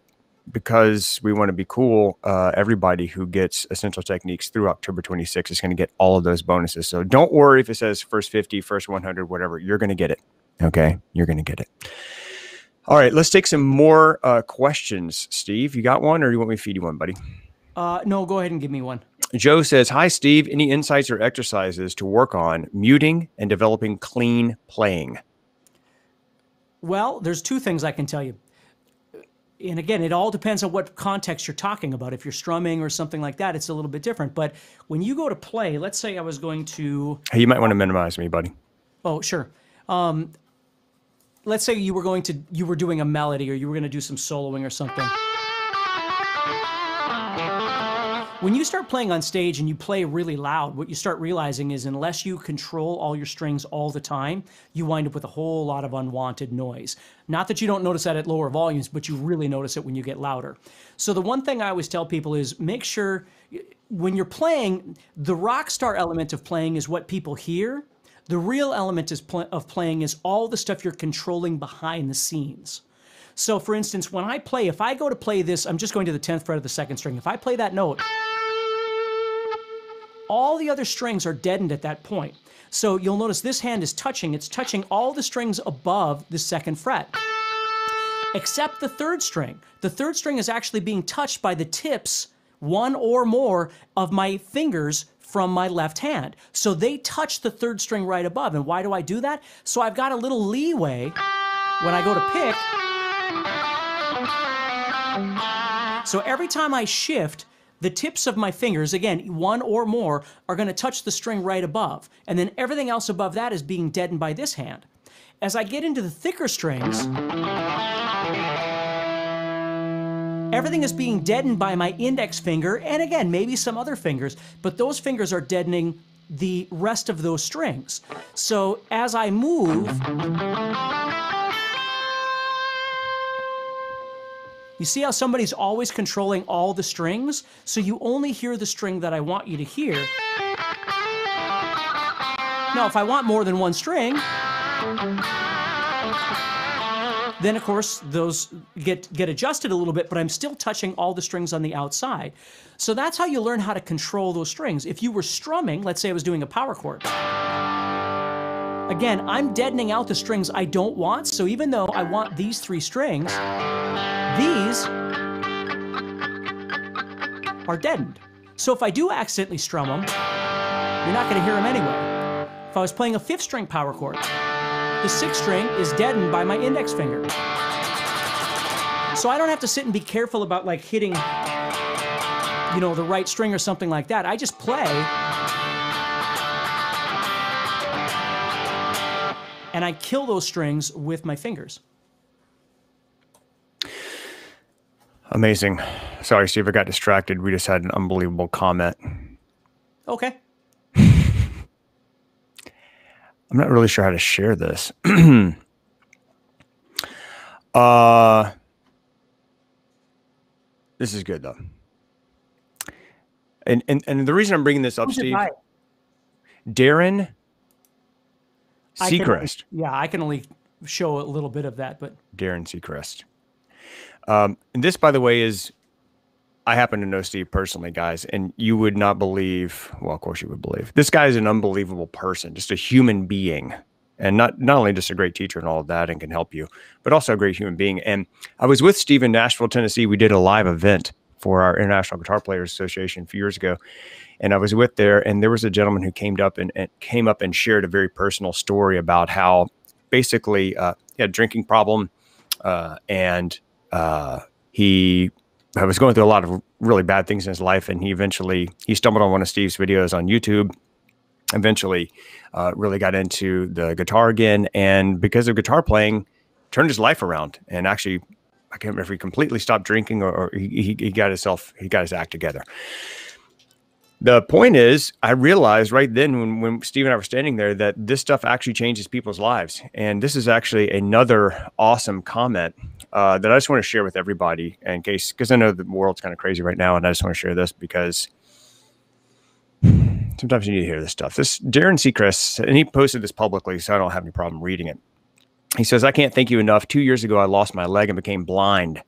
because we want to be cool, everybody who gets Essential Techniques through October 26th is going to get all of those bonuses. So don't worry if it says first 50, first 100, whatever. You're going to get it. Okay? You're going to get it. All right. Let's take some more questions. Steve, you got one, or you want me to feed you one, buddy? No, go ahead and give me one. Joe says, hi, Steve. Any insights or exercises to work on muting and developing clean playing? Well, there's 2 things I can tell you. And again, it all depends on what context you're talking about. If you're strumming or something like that, it's a little bit different. But when you go to play, let's say I was going to... Hey, you might want to minimize me, buddy. Oh, sure. Let's say you were doing a melody, or you were going to do some soloing or something. When you start playing on stage and you play really loud, what you start realizing is unless you control all your strings all the time, you wind up with a whole lot of unwanted noise. Not that you don't notice that at lower volumes, but you really notice it when you get louder. So the one thing I always tell people is make sure when you're playing, the rock star element of playing is what people hear. The real element of playing is all the stuff you're controlling behind the scenes. So for instance, when I play, if I go to play this, I'm just going to the 10th fret of the 2nd string. If I play that note, all the other strings are deadened at that point. So you'll notice this hand is touching. It's touching all the strings above the 2nd fret, except the 3rd string. The 3rd string is actually being touched by the tips, 1 or more, of my fingers from my left hand. So they touch the 3rd string right above. And why do I do that? So I've got a little leeway when I go to pick. So every time I shift, the tips of my fingers, again, 1 or more, are going to touch the string right above. And then everything else above that is being deadened by this hand. As I get into the thicker strings, everything is being deadened by my index finger, and again, maybe some other fingers, but those fingers are deadening the rest of those strings. So as I move... You see how somebody's always controlling all the strings? So you only hear the string that I want you to hear. Now, if I want more than one string, then of course those get adjusted a little bit, but I'm still touching all the strings on the outside. So that's how you learn how to control those strings. If you were strumming, let's say I was doing a power chord. Again, I'm deadening out the strings I don't want, so even though I want these three strings, these are deadened. So if I do accidentally strum them, you're not going to hear them anyway. If I was playing a fifth string power chord, the sixth string is deadened by my index finger. So I don't have to sit and be careful about like hitting, you know, the right string or something like that. I just play. And I kill those strings with my fingers. Amazing. Sorry, Steve, I got distracted. We just had an unbelievable comment. Okay. I'm not really sure how to share this. This is good, though. And the reason I'm bringing this up, Steve, Darren Seacrest. Yeah, I can only show a little bit of that, but Darren Seacrest. And this, by the way, is, I happen to know Steve personally, guys, and you would not believe, well, of course you would believe, this guy is an unbelievable person, just a human being, and not only just a great teacher and all of that and can help you, but also a great human being. And I was with Steve in Nashville, Tennessee. We did a live event for our International Guitar Players Association a few years ago. And I was with there, and there was a gentleman who came up and shared a very personal story about how basically he had a drinking problem, and he was going through a lot of really bad things in his life. And he eventually, he stumbled on one of Steve's videos on YouTube, eventually really got into the guitar again. And because of guitar playing, turned his life around, and actually, I can't remember if he completely stopped drinking or he got himself, he got his act together. The point is, I realized right then when Steve and I were standing there that this stuff actually changes people's lives. And this is actually another awesome comment that I just want to share with everybody in case, because I know the world's kind of crazy right now. And I just want to share this because sometimes you need to hear this stuff. This Darren Seacrest, and he posted this publicly, so I don't have any problem reading it. He says, "I can't thank you enough. 2 years ago, I lost my leg and became blind.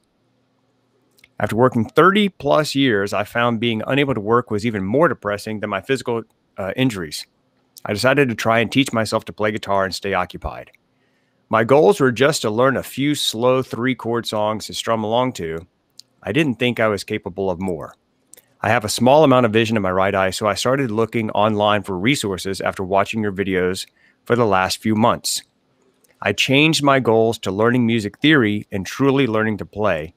After working 30 plus years, I found being unable to work was even more depressing than my physical injuries. I decided to try and teach myself to play guitar and stay occupied. My goals were just to learn a few slow 3-chord songs to strum along to. I didn't think I was capable of more. I have a small amount of vision in my right eye, so I started looking online for resources after watching your videos for the last few months. I changed my goals to learning music theory and truly learning to play.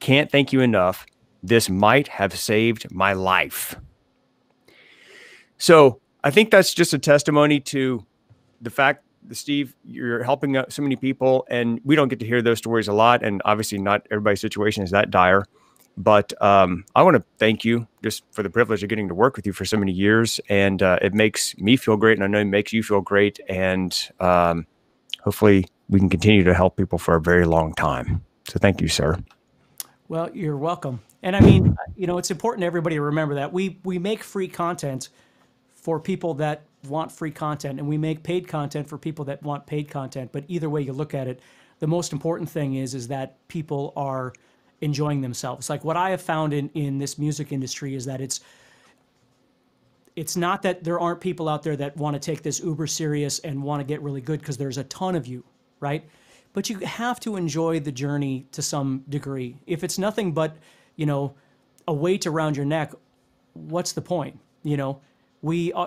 Can't thank you enough. This might have saved my life." So I think that's just a testimony to the fact that, Steve, you're helping out so many people, and we don't get to hear those stories a lot. And obviously not everybody's situation is that dire, but I want to thank you just for the privilege of getting to work with you for so many years. And it makes me feel great, and I know it makes you feel great. And hopefully we can continue to help people for a very long time. So thank you, sir. Well, you're welcome. And I mean, you know, it's important to everybody to remember that we make free content for people that want free content, and we make paid content for people that want paid content. But either way you look at it, the most important thing is that people are enjoying themselves. Like what I have found in this music industry is that it's not that there aren't people out there that want to take this uber serious and want to get really good, because there's a ton of you, right? But you have to enjoy the journey to some degree. If it's nothing but, you know, a weight around your neck, what's the point? You know,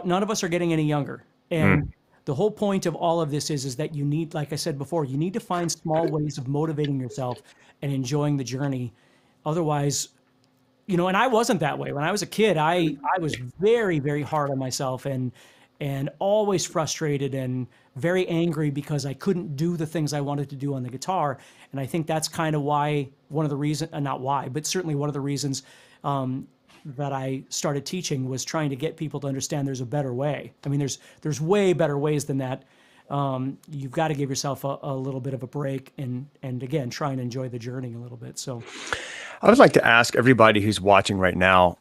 none of us are getting any younger. And the whole point of all of this is that you need, like I said before, you need to find small ways of motivating yourself and enjoying the journey. Otherwise, you know, and I wasn't that way. When I was a kid, I was very, very hard on myself and always frustrated and very angry because I couldn't do the things I wanted to do on the guitar. And I think that's kind of why, one of the reasons, not why, but certainly one of the reasons that I started teaching was trying to get people to understand there's a better way. I mean, there's way better ways than that. You've got to give yourself a little bit of a break and again, try and enjoy the journey a little bit. So I would like to ask everybody who's watching right now,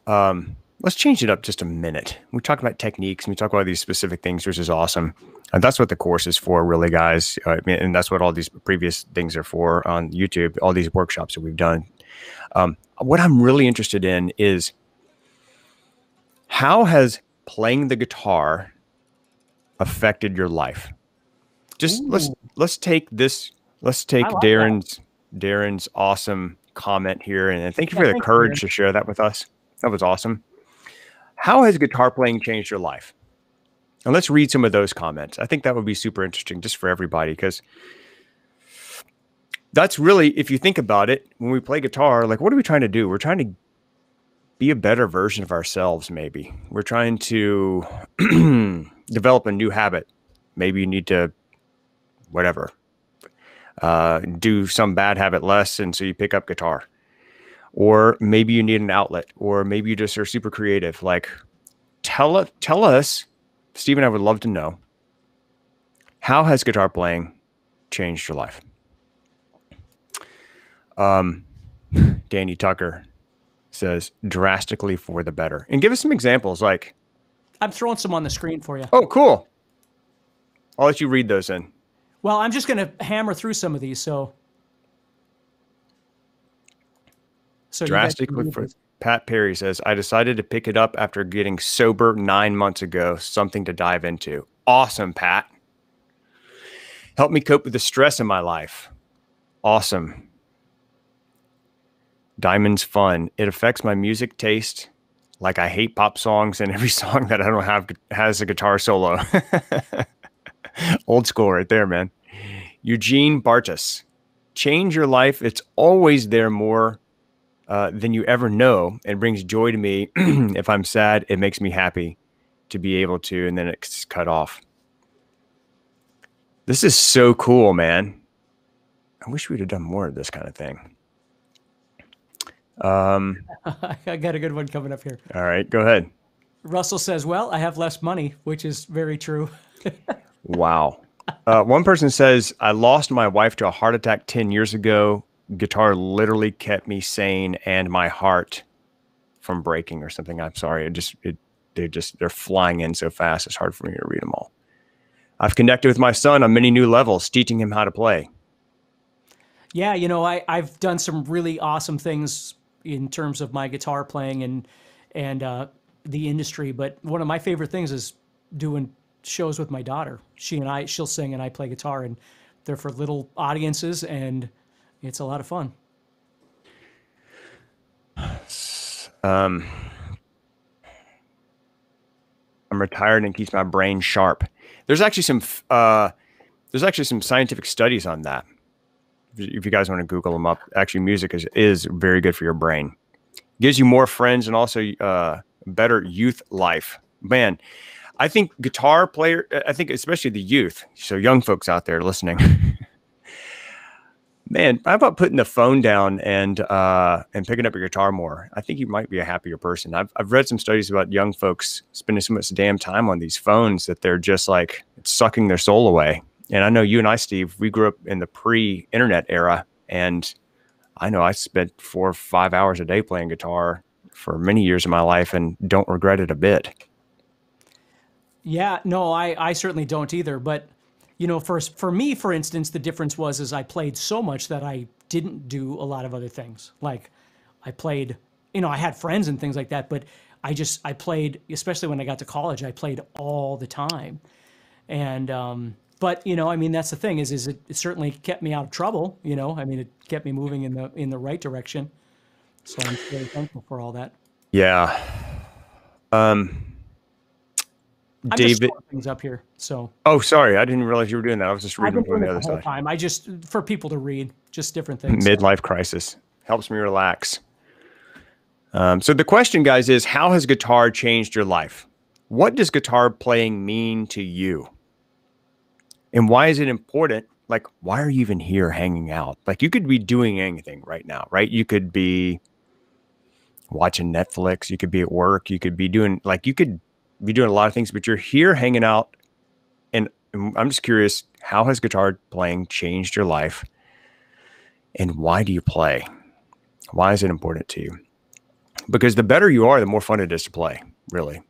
let's change it up just a minute. We talk about techniques and we talk about these specific things, which is awesome. And that's what the course is for, really, guys. And that's what all these previous things are for on YouTube, all these workshops that we've done. What I'm really interested in is how has playing the guitar affected your life? Just Ooh. let's take this. Let's take Darren's awesome comment here, and thank you for the courage to share that with us. That was awesome. How has guitar playing changed your life? And let's read some of those comments. I think that would be super interesting just for everybody, because that's really, if you think about it, when we play guitar, like, what are we trying to do? We're trying to be a better version of ourselves, maybe. We're trying to develop a new habit. Maybe you need to, whatever, do some bad habit less, and so you pick up guitar. Or maybe you need an outlet, or maybe you just are super creative. Like, tell us, Steve and I would love to know, how has guitar playing changed your life? Danny Tucker says, drastically for the better. And give us some examples. Like, I'm throwing some on the screen for you. Oh, cool. I'll let you read those in. Well, I'm just going to hammer through some of these. So drastically for Pat Perry says, I decided to pick it up after getting sober 9 months ago. Something to dive into. Awesome, Pat. Helped me cope with the stress in my life. Awesome. Diamond's fun. It affects my music taste. Like, I hate pop songs, and every song that I don't have has a guitar solo. Old school right there, man. Eugene Bartas. Change your life. It's always there more than you ever know. It brings joy to me. If I'm sad, it makes me happy to be able to, and then it's cut off. This is so cool, man. I wish we'd have done more of this kind of thing. I got a good one coming up here. All right, go ahead. Russell says, well, I have less money, which is very true. Wow. One person says, I lost my wife to a heart attack 10 years ago. Guitar literally kept me sane and my heart from breaking or something. I'm sorry. They're flying in so fast. It's hard for me to read them all. I've connected with my son on many new levels, teaching him how to play. Yeah. You know, I've done some really awesome things in terms of my guitar playing and the industry. But one of my favorite things is doing shows with my daughter. She'll sing and I play guitar, and they're for little audiences, and it's a lot of fun. I'm retired and keeps my brain sharp. There's actually some scientific studies on that. If you guys want to Google them up, actually, music is very good for your brain. Gives you more friends and also better youth life. Man, I think guitar player, I think especially the youth, so young folks out there listening. Man, how about putting the phone down and picking up your guitar more? I think you might be a happier person. I've read some studies about young folks spending so much damn time on these phones that they're just like, it's sucking their soul away. And I know you and I, Steve, we grew up in the pre-internet era, and I know I spent 4 or 5 hours a day playing guitar for many years of my life and don't regret it a bit. Yeah, no, I certainly don't either. But, you know, for me, for instance, the difference is I played so much that I didn't do a lot of other things. Like, I played, you know, I had friends and things like that, but I played, especially when I got to college, I played all the time. And, but, you know, I mean, that's the thing is it certainly kept me out of trouble. You know, I mean, it kept me moving in the right direction. So I'm very thankful for all that. Yeah. I'm David, just throwing things up here. So. Oh, sorry, I didn't realize you were doing that. I was just reading from the other side. I just for people to read, just different things. Midlife crisis helps me relax. So the question, guys, is how has guitar changed your life? What does guitar playing mean to you? And why is it important? Like, why are you even here hanging out? Like, you could be doing anything right now, right? You could be watching Netflix. You could be at work. You could be doing, like, you could be doing a lot of things, but you're here hanging out. And I'm just curious, how has guitar playing changed your life? And why do you play? Why is it important to you? because the better you are, the more fun it is to play, really.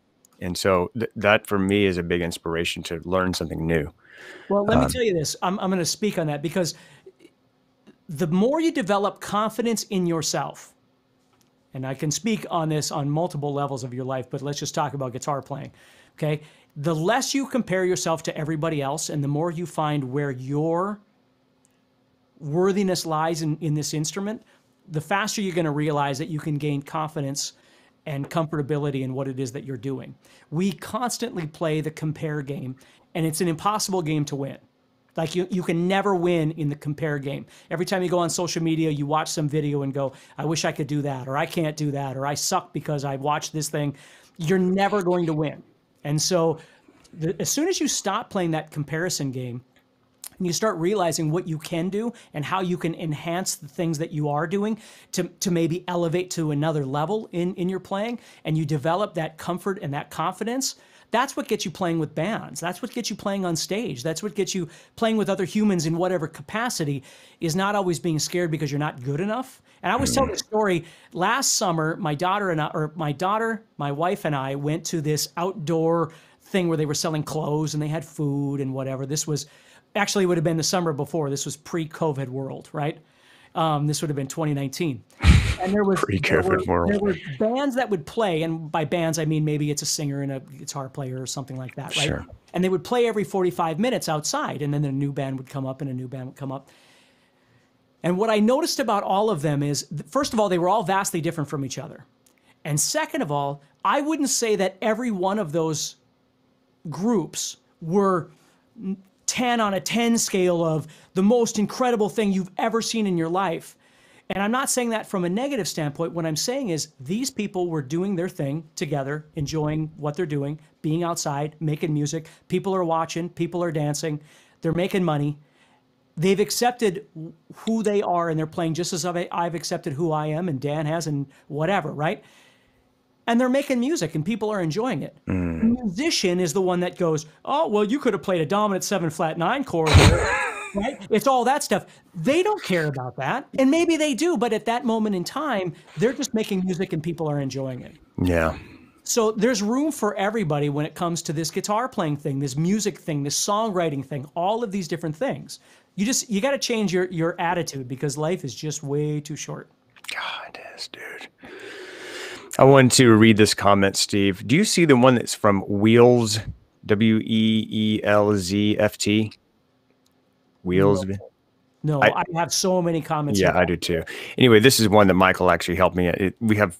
And so that for me is a big inspiration to learn something new. Well, let me tell you this. I'm going to speak on that, because the more you develop confidence in yourself, and I can speak on this on multiple levels of your life, but let's just talk about guitar playing, okay? The less you compare yourself to everybody else and the more you find where your worthiness lies in this instrument, the faster you're going to realize that you can gain confidence and comfortability in what it is that you're doing. We constantly play the compare game, and it's an impossible game to win. Like you can never win in the compare game. Every time you go on social media, you watch some video and go, I wish I could do that, or I can't do that, or I suck because I watched this thing. You're never going to win. And so as soon as you stop playing that comparison game, and you start realizing what you can do and how you can enhance the things that you are doing to maybe elevate to another level in your playing, and you develop that comfort and that confidence, that's what gets you playing with bands. That's what gets you playing on stage. That's what gets you playing with other humans in whatever capacity, is not always being scared because you're not good enough. And I always tell this story. Last summer, my wife and I went to this outdoor thing where they were selling clothes and they had food and whatever. This was... actually, it would have been the summer before. This was pre-COVID world, right? This would have been 2019. And there was pre-COVID world. There were bands that would play, and by bands, I mean maybe it's a singer and a guitar player or something like that, right? Sure. And they would play every 45 minutes outside, and then a new band would come up and a new band would come up. And what I noticed about all of them is, first of all, they were all vastly different from each other. And second of all, I wouldn't say that every one of those groups were... 10 on a 10 scale of the most incredible thing you've ever seen in your life. And I'm not saying that from a negative standpoint. What I'm saying is these people were doing their thing together, enjoying what they're doing, being outside, making music. People are watching, people are dancing, they're making money. They've accepted who they are and they're playing just as I've accepted who I am and Dan has and whatever, right? And they're making music and people are enjoying it. Mm. The musician is the one that goes, oh, well, you could have played a dominant 7/flat 9 chord, right? It's all that stuff. They don't care about that. And maybe they do, but at that moment in time, they're just making music and people are enjoying it. Yeah. So there's room for everybody when it comes to this guitar playing thing, this music thing, this songwriting thing, all of these different things. You got to change your attitude, because life is just way too short. God, it is, dude. I wanted to read this comment, Steve. Do you see the one that's from Wheels, W-E-E-L-Z-F-T? Wheels? No, I have so many comments. Yeah, I do too. Anyway, this is one that Michael actually helped me. We have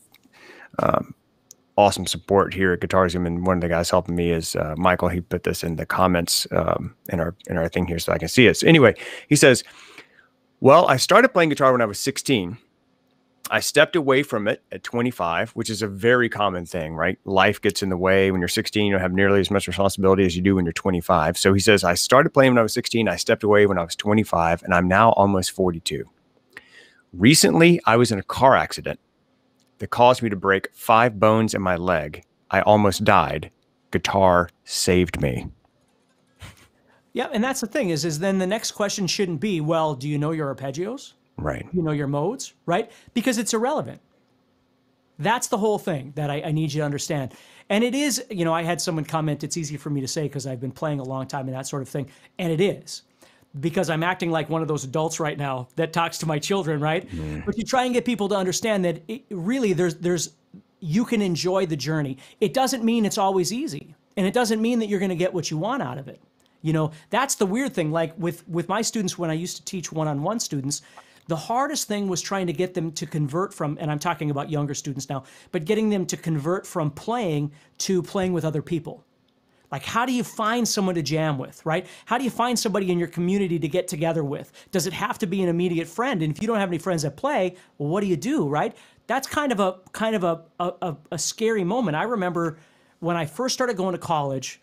awesome support here at GuitarZoom, and one of the guys helping me is Michael. He put this in the comments in our thing here so I can see it. So anyway, he says, well, I started playing guitar when I was 16. I stepped away from it at 25, which is a very common thing, right? Life gets in the way. When you're 16, you don't have nearly as much responsibility as you do when you're 25. So he says, I started playing when I was 16. I stepped away when I was 25, and I'm now almost 42. Recently, I was in a car accident that caused me to break 5 bones in my leg. I almost died. Guitar saved me. Yeah, and that's the thing is then the next question shouldn't be, well, do you know your arpeggios? Right. You know, your modes, right? Because it's irrelevant. That's the whole thing that I need you to understand. And it is, you know, I had someone comment, it's easy for me to say because I've been playing a long time and that sort of thing. And it is, because I'm acting like one of those adults right now that talks to my children, right? Yeah. But you try and get people to understand that it, really you can enjoy the journey. It doesn't mean it's always easy. And it doesn't mean that you're going to get what you want out of it. You know, that's the weird thing. Like with my students, when I used to teach one-on-one students, the hardest thing was trying to get them to convert from, and I'm talking about younger students now, but getting them to convert from playing to playing with other people. Like, how do you find someone to jam with, right? How do you find somebody in your community to get together with? Does it have to be an immediate friend? And if you don't have any friends that play, well, what do you do, right? That's kind of a scary moment. I remember when I first started going to college,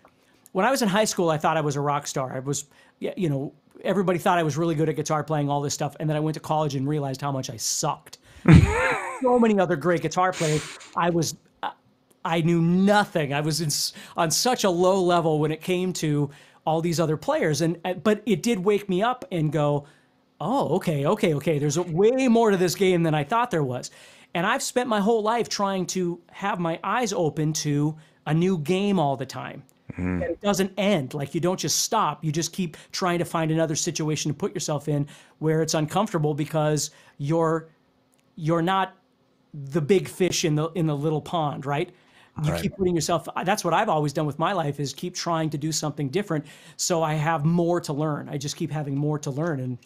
when I was in high school, I thought I was a rock star. I was, you know, everybody thought I was really good at guitar playing, all this stuff. And then I went to college and realized how much I sucked. So many other great guitar players. I knew nothing. I was on such a low level when it came to all these other players. But it did wake me up and go, oh, okay. There's way more to this game than I thought there was. And I've spent my whole life trying to have my eyes open to a new game all the time. Mm-hmm. It doesn't end. Like, you don't just stop. You just keep trying to find another situation to put yourself in where it's uncomfortable, because you're not the big fish in the little pond, right? You keep putting yourself, that's what I've always done with my life, is keep trying to do something different. So I have more to learn. I just keep having more to learn. And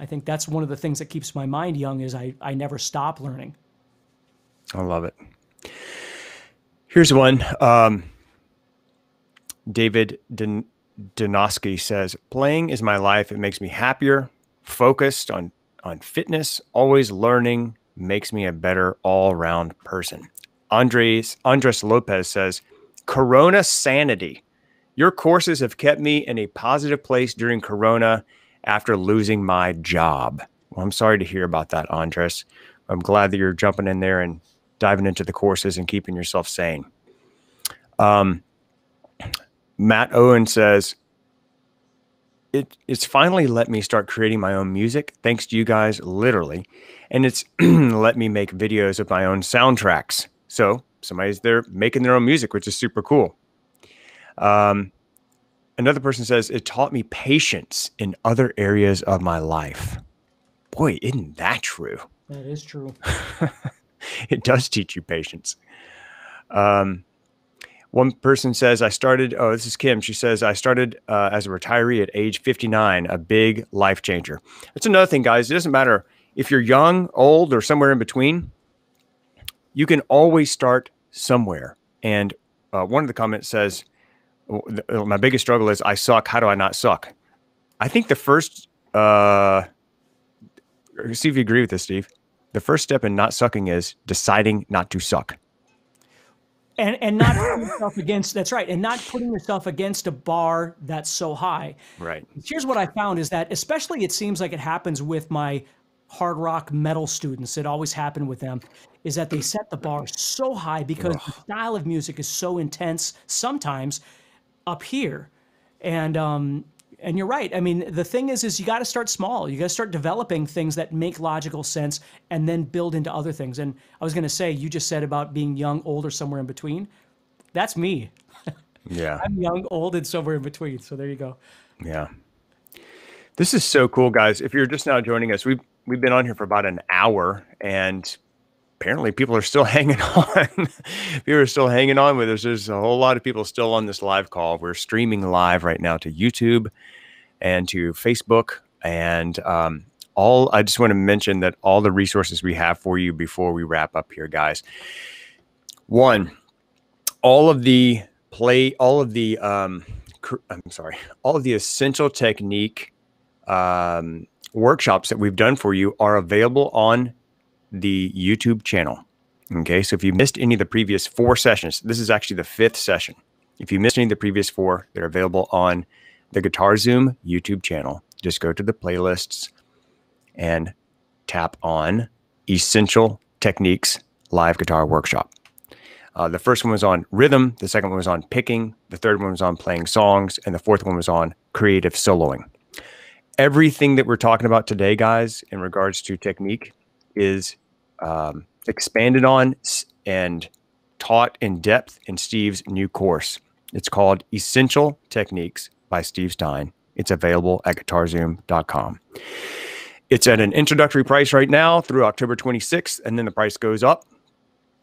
I think that's one of the things that keeps my mind young, is I never stop learning. I love it. Here's one. David Donosky says, playing is my life. It makes me happier, focused on fitness, always learning, makes me a better all-round person. Andres Lopez says, Corona sanity. Your courses have kept me in a positive place during Corona after losing my job. Well, I'm sorry to hear about that, Andres. I'm glad that you're jumping in there and diving into the courses and keeping yourself sane. Matt Owen says, it's finally let me start creating my own music, thanks to you guys, literally. And it's let me make videos of my own soundtracks. So somebody's there making their own music, which is super cool. Another person says, it taught me patience in other areas of my life. Boy, isn't that true? That is true. It does teach you patience. One person says, I started, oh, this is Kim. She says, I started as a retiree at age 59, a big life changer. That's another thing, guys. It doesn't matter if you're young, old, or somewhere in between. You can always start somewhere. And one of the comments says, my biggest struggle is I suck. How do I not suck? I think the first, see if you agree with this, Steve. The first step in not sucking is deciding not to suck. And not putting yourself against, that's right, and not putting yourself against a bar that's so high. Right. Here's what I found is that, especially it seems like it happens with my hard rock metal students, it always happened with them, is that they set the bar so high because the style of music is so intense sometimes up here. And you're right. I mean, the thing is you got to start small. You got to start developing things that make logical sense and then build into other things. And I was going to say, you just said about being young, old, or somewhere in between. That's me. Yeah. I'm young, old, and somewhere in between. So there you go. Yeah. This is so cool, guys. If you're just now joining us, we've been on here for about an hour, and apparently people are still hanging on. People are still hanging on with us. There's a whole lot of people still on this live call. We're streaming live right now to YouTube and to Facebook. And I just want to mention that all the resources we have for you before we wrap up here, guys. One, all of the essential technique workshops that we've done for you are available on the YouTube channel. Okay, so if you missed any of the previous 4 sessions, this is actually the 5th session. If you missed any of the previous 4, they're available on the GuitarZoom YouTube channel. Just go to the playlists and tap on Essential Techniques Live Guitar Workshop. The first one was on rhythm, the second one was on picking, the third one was on playing songs, and the fourth one was on creative soloing. Everything that we're talking about today, guys, in regards to technique is expanded on and taught in depth in Steve's new course. It's called Essential Techniques by Steve Stine. It's available at GuitarZoom.com. It's at an introductory price right now through October 26th, and then the price goes up.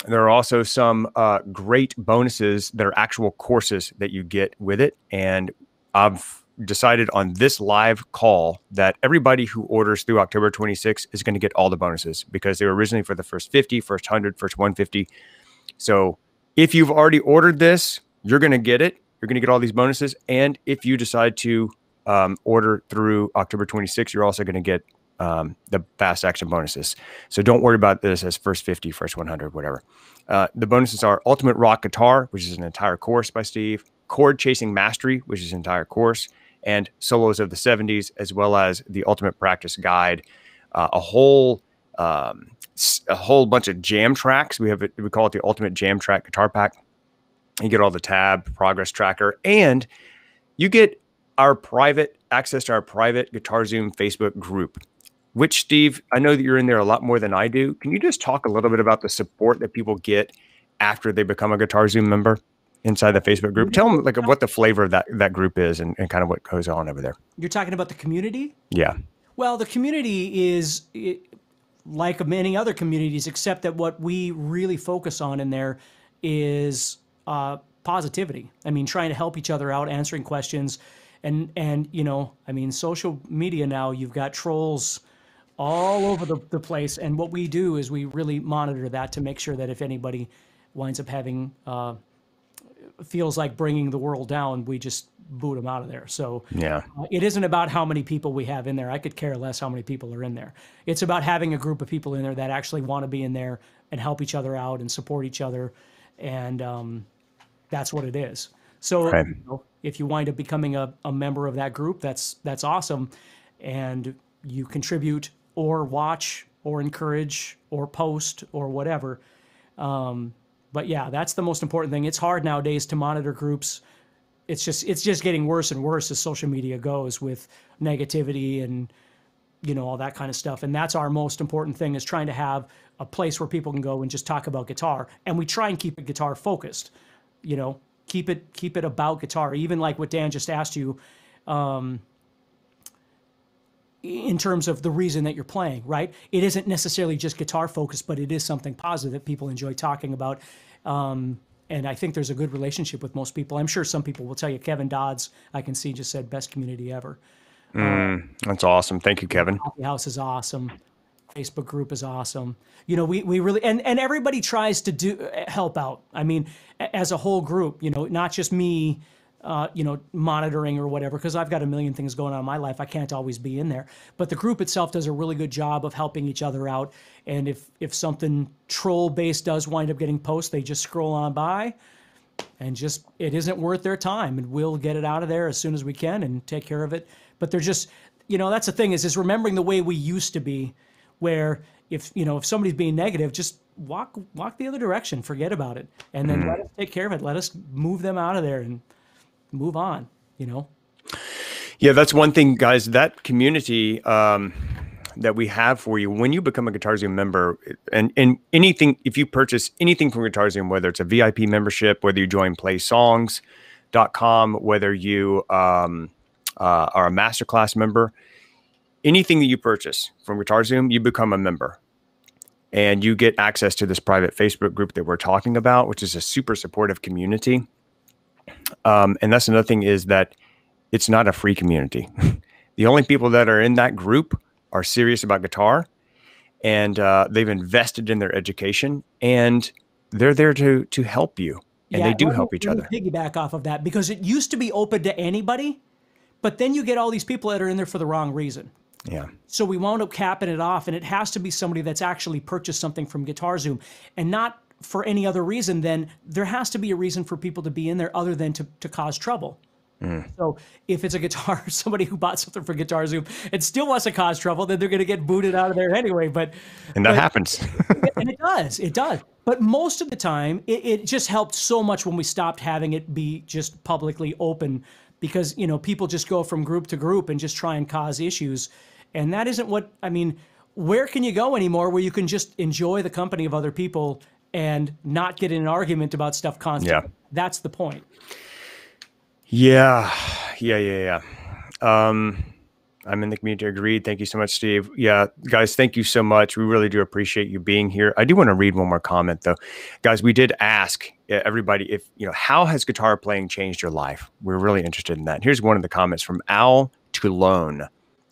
There are also some great bonuses that are actual courses that you get with it. And I've decided on this live call that everybody who orders through October 26th is going to get all the bonuses, because they were originally for the first 50, first 100, first 150. So if you've already ordered this, you're going to get it. You're going to get all these bonuses. And if you decide to order through October 26th, you're also going to get the fast action bonuses. So don't worry about this as first 50, first 100, whatever. The bonuses are Ultimate Rock Guitar, which is an entire course by Steve, Chord Chasing Mastery, which is an entire course, and Solos of the 70s, as well as the Ultimate Practice Guide, a whole bunch of jam tracks. We call it the Ultimate Jam Track Guitar Pack. You get all the tab, progress tracker, and you get our private access to our private GuitarZoom Facebook group. which, Steve, I know that you're in there a lot more than I do. Can you just talk a little bit about the support that people get after they become a GuitarZoom member inside the Facebook group? Tell them like what the flavor of that group is and kind of what goes on over there. You're talking about the community? Yeah. Well, the community is like many other communities, except that what we really focus on in there is positivity. I mean, trying to help each other out, answering questions. And you know, I mean, social media now, you've got trolls all over the place. And what we do is we really monitor that to make sure that if anybody winds up having, feels like bringing the world down, we just boot them out of there. So yeah, it isn't about how many people we have in there. I could care less how many people are in there. It's about having a group of people in there that actually want to be in there and help each other out and support each other. And that's what it is. So right. You know, if you wind up becoming a member of that group, that's awesome. And you contribute or watch or encourage or post or whatever. But yeah, that's the most important thing. It's hard nowadays to monitor groups. It's just getting worse and worse as social media goes with negativity and, you know, all that kind of stuff. And that's our most important thing, is trying to have a place where people can go and just talk about guitar. And we try and keep it guitar focused, you know, keep it about guitar. Even like what Dan just asked you, in terms of the reason that you're playing, right? It isn't necessarily just guitar focused, but it is something positive that people enjoy talking about. And I think there's a good relationship with most people. I'm sure some people will tell you, Kevin Dodds, I can see, just said best community ever. That's awesome. Thank you, Kevin. Coffee House is awesome. Facebook group is awesome. You know, we really, and everybody tries to help out. I mean, as a whole group, you know, not just me, you know, monitoring or whatever, because I've got a million things going on in my life. I can't always be in there, but the group itself does a really good job of helping each other out. And if something troll based does wind up getting posted, they just scroll on by and just, it isn't worth their time, and we'll get it out of there as soon as we can and take care of it. But they're just, you know, that's the thing is remembering the way we used to be, where if, you know, if somebody's being negative, just walk the other direction, forget about it. And then let us take care of it. Let us move them out of there and move on, you know? Yeah, that's one thing, guys, that community that we have for you, when you become a GuitarZoom member, and anything, if you purchase anything from GuitarZoom, whether it's a VIP membership, whether you join Playsongs.com, whether you are a masterclass member, anything that you purchase from GuitarZoom, you become a member. And you get access to this private Facebook group that we're talking about, which is a super supportive community. And that's another thing, is that it's not a free community. The only people that are in that group are serious about guitar, and they've invested in their education, and they're there to help you. And yeah, they do help each other. Piggyback off of that, because it used to be open to anybody, but then you get all these people that are in there for the wrong reason. Yeah. So we wound up capping it off, and it has to be somebody that's actually purchased something from GuitarZoom, and not for any other reason than there has to be a reason for people to be in there other than to cause trouble. So if it's a guitar, somebody who bought something for GuitarZoom and still wants to cause trouble, then they're going to get booted out of there anyway. And that happens. And it does. But most of the time, it just helped so much when we stopped having it be just publicly open, because, you know, people just go from group to group and just try and cause issues. And that isn't what, I mean, where can you go anymore where you can just enjoy the company of other people and not get in an argument about stuff constantly? Yeah. That's the point. Yeah. I'm in the community. Agreed. Thank you so much, Steve. Yeah, guys, thank you so much. We really do appreciate you being here. I do want to read one more comment, though. Guys, we did ask everybody if, you know, how has guitar playing changed your life? We're really interested in that. Here's one of the comments from Al Toulon.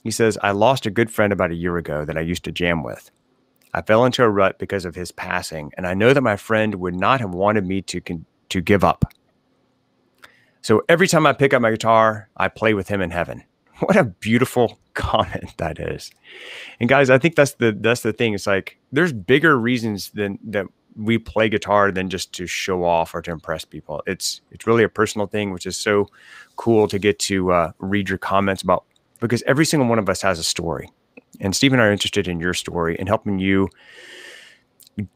He says, I lost a good friend about a year ago that I used to jam with. I fell into a rut because of his passing, and I know that my friend would not have wanted me to give up. So every time I pick up my guitar, I play with him in heaven. What a beautiful comment that is. And guys, I think that's the thing. It's like, there's bigger reasons that we play guitar than just to show off or to impress people. It's really a personal thing, which is so cool to get to read your comments about, because every single one of us has a story. And Steve and I are interested in your story and helping you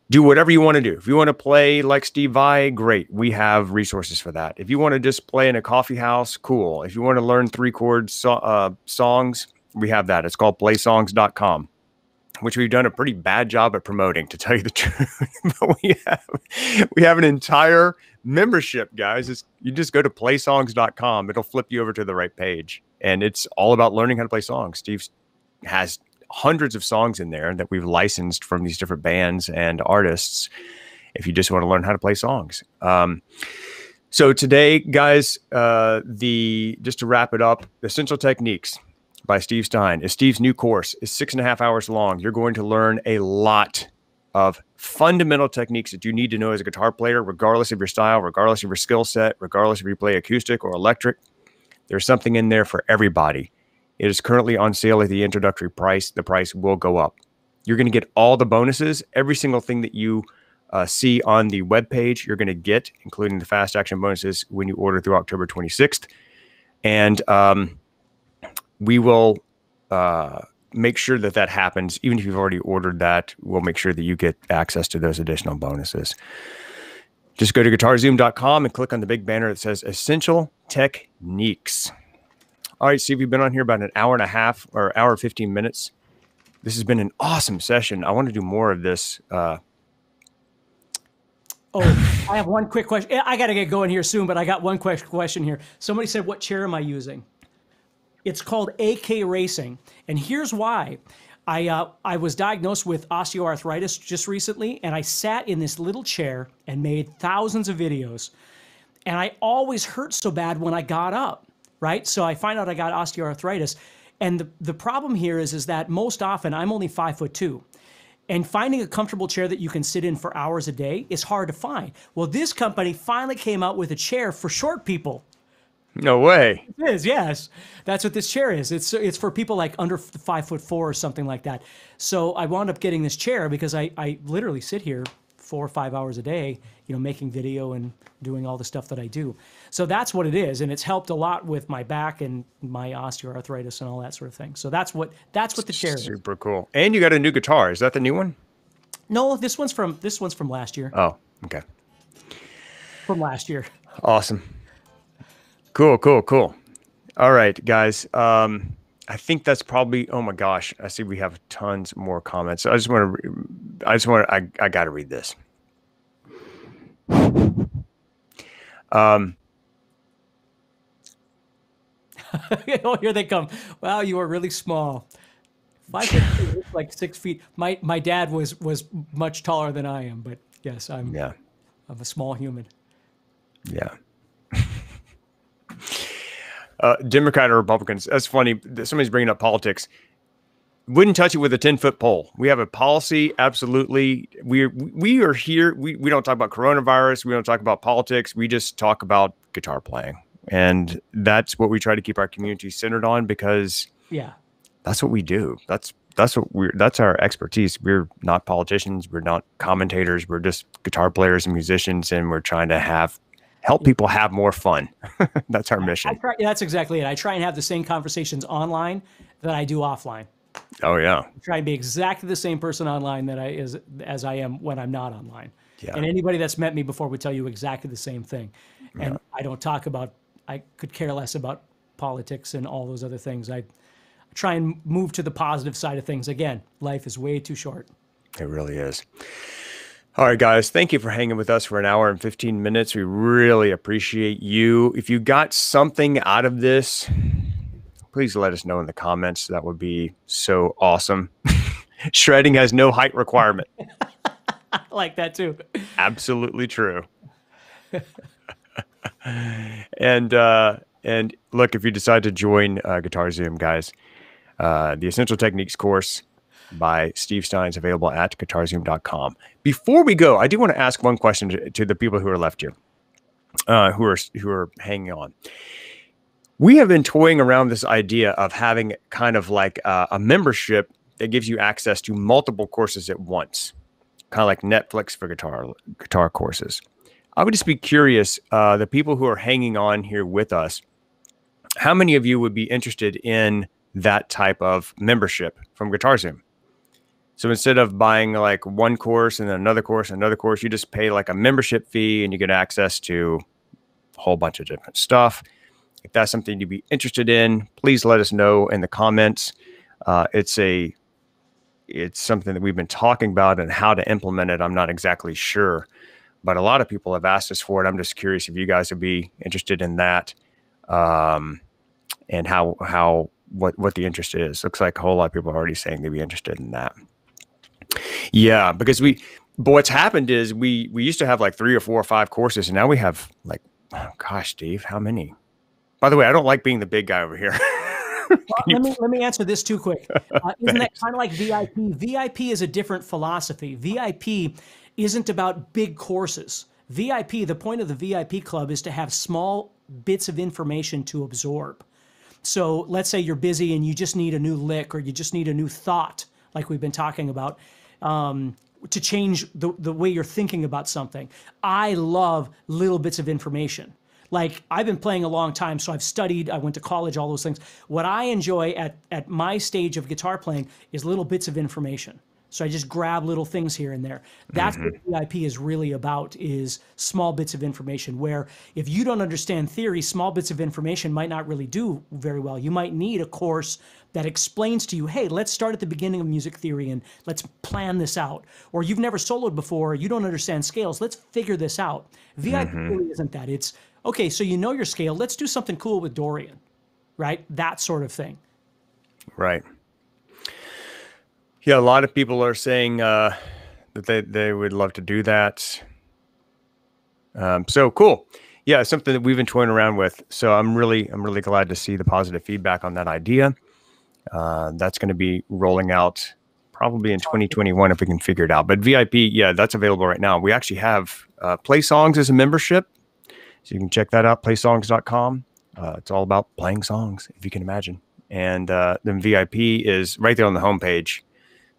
do whatever you want to do. If you want to play like Steve Vai, great. We have resources for that. If you want to just play in a coffee house, cool. If you want to learn 3-chord songs, we have that. It's called Playsongs.com. which we've done a pretty bad job at promoting, to tell you the truth. But we have an entire membership, guys. You just go to Playsongs.com. It'll flip you over to the right page. And it's all about learning how to play songs. Steve has hundreds of songs in there that we've licensed from these different bands and artists, if you just want to learn how to play songs. So today, guys, just to wrap it up, Essential Techniques by Steve Stine is Steve's new course. It's 6.5 hours long. You're going to learn a lot of fundamental techniques that you need to know as a guitar player, regardless of your style, regardless of your skill set, regardless if you play acoustic or electric. There's something in there for everybody. It is currently on sale at the introductory price. The price will go up. You're going to get all the bonuses, every single thing that you see on the webpage, you're going to get, including the fast action bonuses when you order through October 26th. And, we will make sure that that happens. Even if you've already ordered that, we'll make sure that you get access to those additional bonuses. Just go to GuitarZoom.com and click on the big banner that says Essential Techniques. All right, Steve, you've been on here about an hour and a half or hour and 15 minutes. This has been an awesome session. I want to do more of this. Oh, I have one quick question. I got to get going here soon, but I got one quick question here. Somebody said, what chair am I using? It's called AK Racing, and here's why. I was diagnosed with osteoarthritis just recently, and I sat in this little chair and made thousands of videos, and I always hurt so bad when I got up, right? So I find out I got osteoarthritis, and the problem here is that most often I'm only 5'2", and finding a comfortable chair that you can sit in for hours a day is hard to find. Well, this company finally came out with a chair for short people. No way. It is, yes. That's what this chair is. It's for people like under 5'4" or something like that. So I wound up getting this chair because I literally sit here 4 or 5 hours a day, you know, making video and doing all the stuff that I do. So that's what it is, and it's helped a lot with my back and my osteoarthritis and all that sort of thing. So that's what the chair is. Super cool. And you got a new guitar. Is that the new one? No, this one's from last year. Oh, okay. From last year. Awesome. Cool, cool, cool. All right, guys. I think that's probably. Oh my gosh, I see we have tons more comments. I got to read this. Oh, here they come! Wow, you are really small. 5'2", like 6 feet. My dad was much taller than I am, but yes, I'm a small human. Yeah. Democrat or Republicans. That's funny. Somebody's bringing up politics. Wouldn't touch it with a 10-foot pole. We have a policy. Absolutely. We are here. We don't talk about coronavirus. We don't talk about politics. We just talk about guitar playing. And that's what we try to keep our community centered on, because yeah, that's what we do. That's our expertise. We're not politicians. We're not commentators. We're just guitar players and musicians. And we're trying to help people have more fun. That's our mission. That's exactly it. I try and have the same conversations online that I do offline. Oh yeah. I try and be exactly the same person online that as I am when I'm not online. Yeah. And anybody that's met me before would tell you exactly the same thing. And yeah. I could care less about politics and all those other things. I try and move to the positive side of things. Again, life is way too short. It really is. All right, guys, thank you for hanging with us for an hour and 15 minutes. We really appreciate you. If you got something out of this, please let us know in the comments. That would be so awesome. Shredding has no height requirement. I like that too. Absolutely true. And look, if you decide to join GuitarZoom, guys, the Essential Techniques course by Steve Stine is available at guitarzoom.com. Before we go, I do want to ask one question to the people who are left here, who are hanging on. We have been toying around this idea of having kind of like a membership that gives you access to multiple courses at once, kind of like Netflix for guitar courses. I would just be curious, the people who are hanging on here with us, how many of you would be interested in that type of membership from GuitarZoom? So instead of buying like one course and then another course, you just pay like a membership fee and you get access to a whole bunch of different stuff. If that's something you'd be interested in, please let us know in the comments. it's something that we've been talking about, and how to implement it, I'm not exactly sure. But a lot of people have asked us for it. I'm just curious if you guys would be interested in that, and what the interest is. Looks like a whole lot of people are already saying they'd be interested in that. Yeah, because but what's happened is we used to have like 3 or 4 or 5 courses, and now we have like, oh, gosh, Steve, how many? By the way, I don't like being the big guy over here. Well, let me answer this too quick. Isn't that kind of like VIP? VIP is a different philosophy. VIP isn't about big courses. VIP, the point of the VIP club is to have small bits of information to absorb. So let's say you're busy and you just need a new lick, or you just need a new thought, like we've been talking about, to change the way you're thinking about something. I love little bits of information. Like, I've been playing a long time, so I've studied, I went to college, all those things. What I enjoy at my stage of guitar playing is little bits of information. So I just grab little things here and there. That's what VIP is really about, is small bits of information, where if you don't understand theory, small bits of information might not really do very well. You might need a course that explains to you, hey, let's start at the beginning of music theory and let's plan this out. Or you've never soloed before, you don't understand scales, let's figure this out. VIP really isn't that. It's, okay, so you know your scale, let's do something cool with Dorian, right? That sort of thing. Right. Yeah, a lot of people are saying that they would love to do that. So cool. Yeah, something that we've been toying around with. So I'm really glad to see the positive feedback on that idea. That's going to be rolling out probably in 2021 if we can figure it out. But VIP, yeah, that's available right now. We actually have Playsongs as a membership. So you can check that out, Playsongs.com. It's all about playing songs, if you can imagine. And then VIP is right there on the homepage.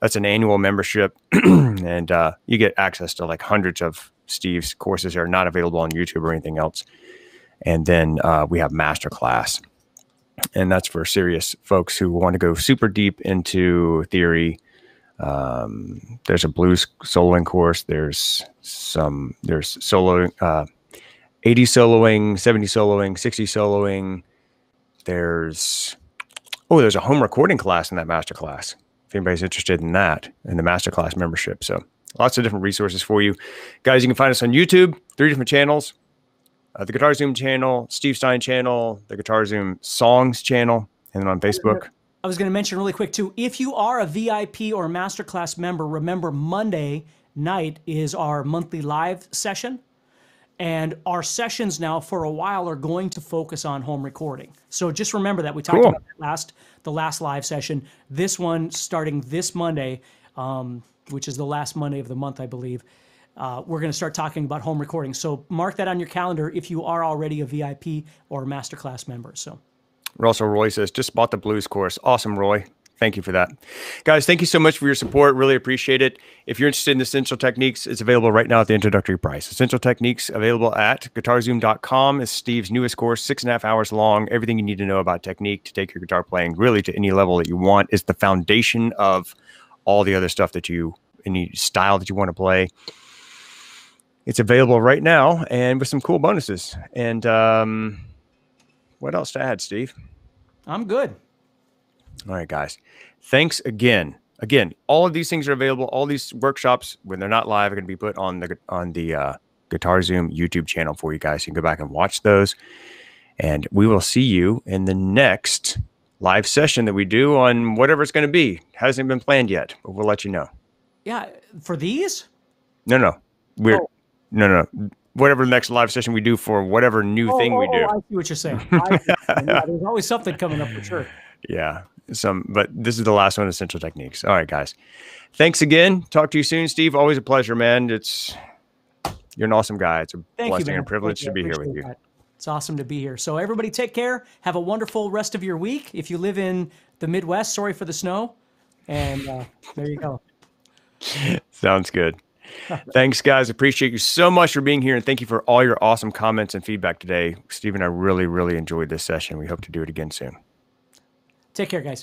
That's an annual membership, and you get access to like hundreds of Steve's courses that are not available on YouTube or anything else. And then we have Masterclass, and that's for serious folks who want to go super deep into theory. There's a blues soloing course. There's solo, 80 soloing, 70 soloing, 60 soloing. There's a home recording class in that Masterclass. If anybody's interested in that, in the Masterclass membership. So lots of different resources for you. Guys, you can find us on YouTube, 3 different channels. The GuitarZoom channel, Steve Stine channel, the GuitarZoom Songs channel, and then on Facebook. I was going to mention really quick, too, if you are a VIP or Masterclass member, remember Monday night is our monthly live session. And our sessions now for a while are going to focus on home recording. So just remember that. We talked about that the last live session. This one starting this Monday, which is the last Monday of the month, I believe. We're going to start talking about home recording. So mark that on your calendar if you are already a VIP or Masterclass member. So Russell Roy says, just bought the blues course. Awesome, Roy. Thank you for that. Guys, thank you so much for your support. Really appreciate it. If you're interested in Essential Techniques, it's available right now at the introductory price. Essential Techniques available at GuitarZoom.com is Steve's newest course, 6.5 hours long. Everything you need to know about technique to take your guitar playing really to any level that you want is the foundation of all the other stuff that you, any style that you want to play. It's available right now and with some cool bonuses. And what else to add, Steve? I'm good. All right, guys. Thanks again. Again, all of these things are available. All these workshops, when they're not live, are going to be put on the GuitarZoom YouTube channel for you guys. You can go back and watch those. And we will see you in the next live session that we do on whatever it's going to be. Hasn't been planned yet, but we'll let you know. Yeah, for these? No. No. Whatever the next live session we do for whatever new thing we do. I see what you're saying. Yeah, there's always something coming up for sure. Yeah. But this is the last one, Essential Techniques. All right, guys. Thanks again. Talk to you soon, Steve. Always a pleasure, man. You're an awesome guy. It's a blessing and privilege to be here with you. It's awesome to be here. So everybody take care. Have a wonderful rest of your week. If you live in the Midwest, sorry for the snow. And there you go. Sounds good. Thanks, guys. Appreciate you so much for being here. And thank you for all your awesome comments and feedback today. Steve and I really, really enjoyed this session. We hope to do it again soon. Take care, guys.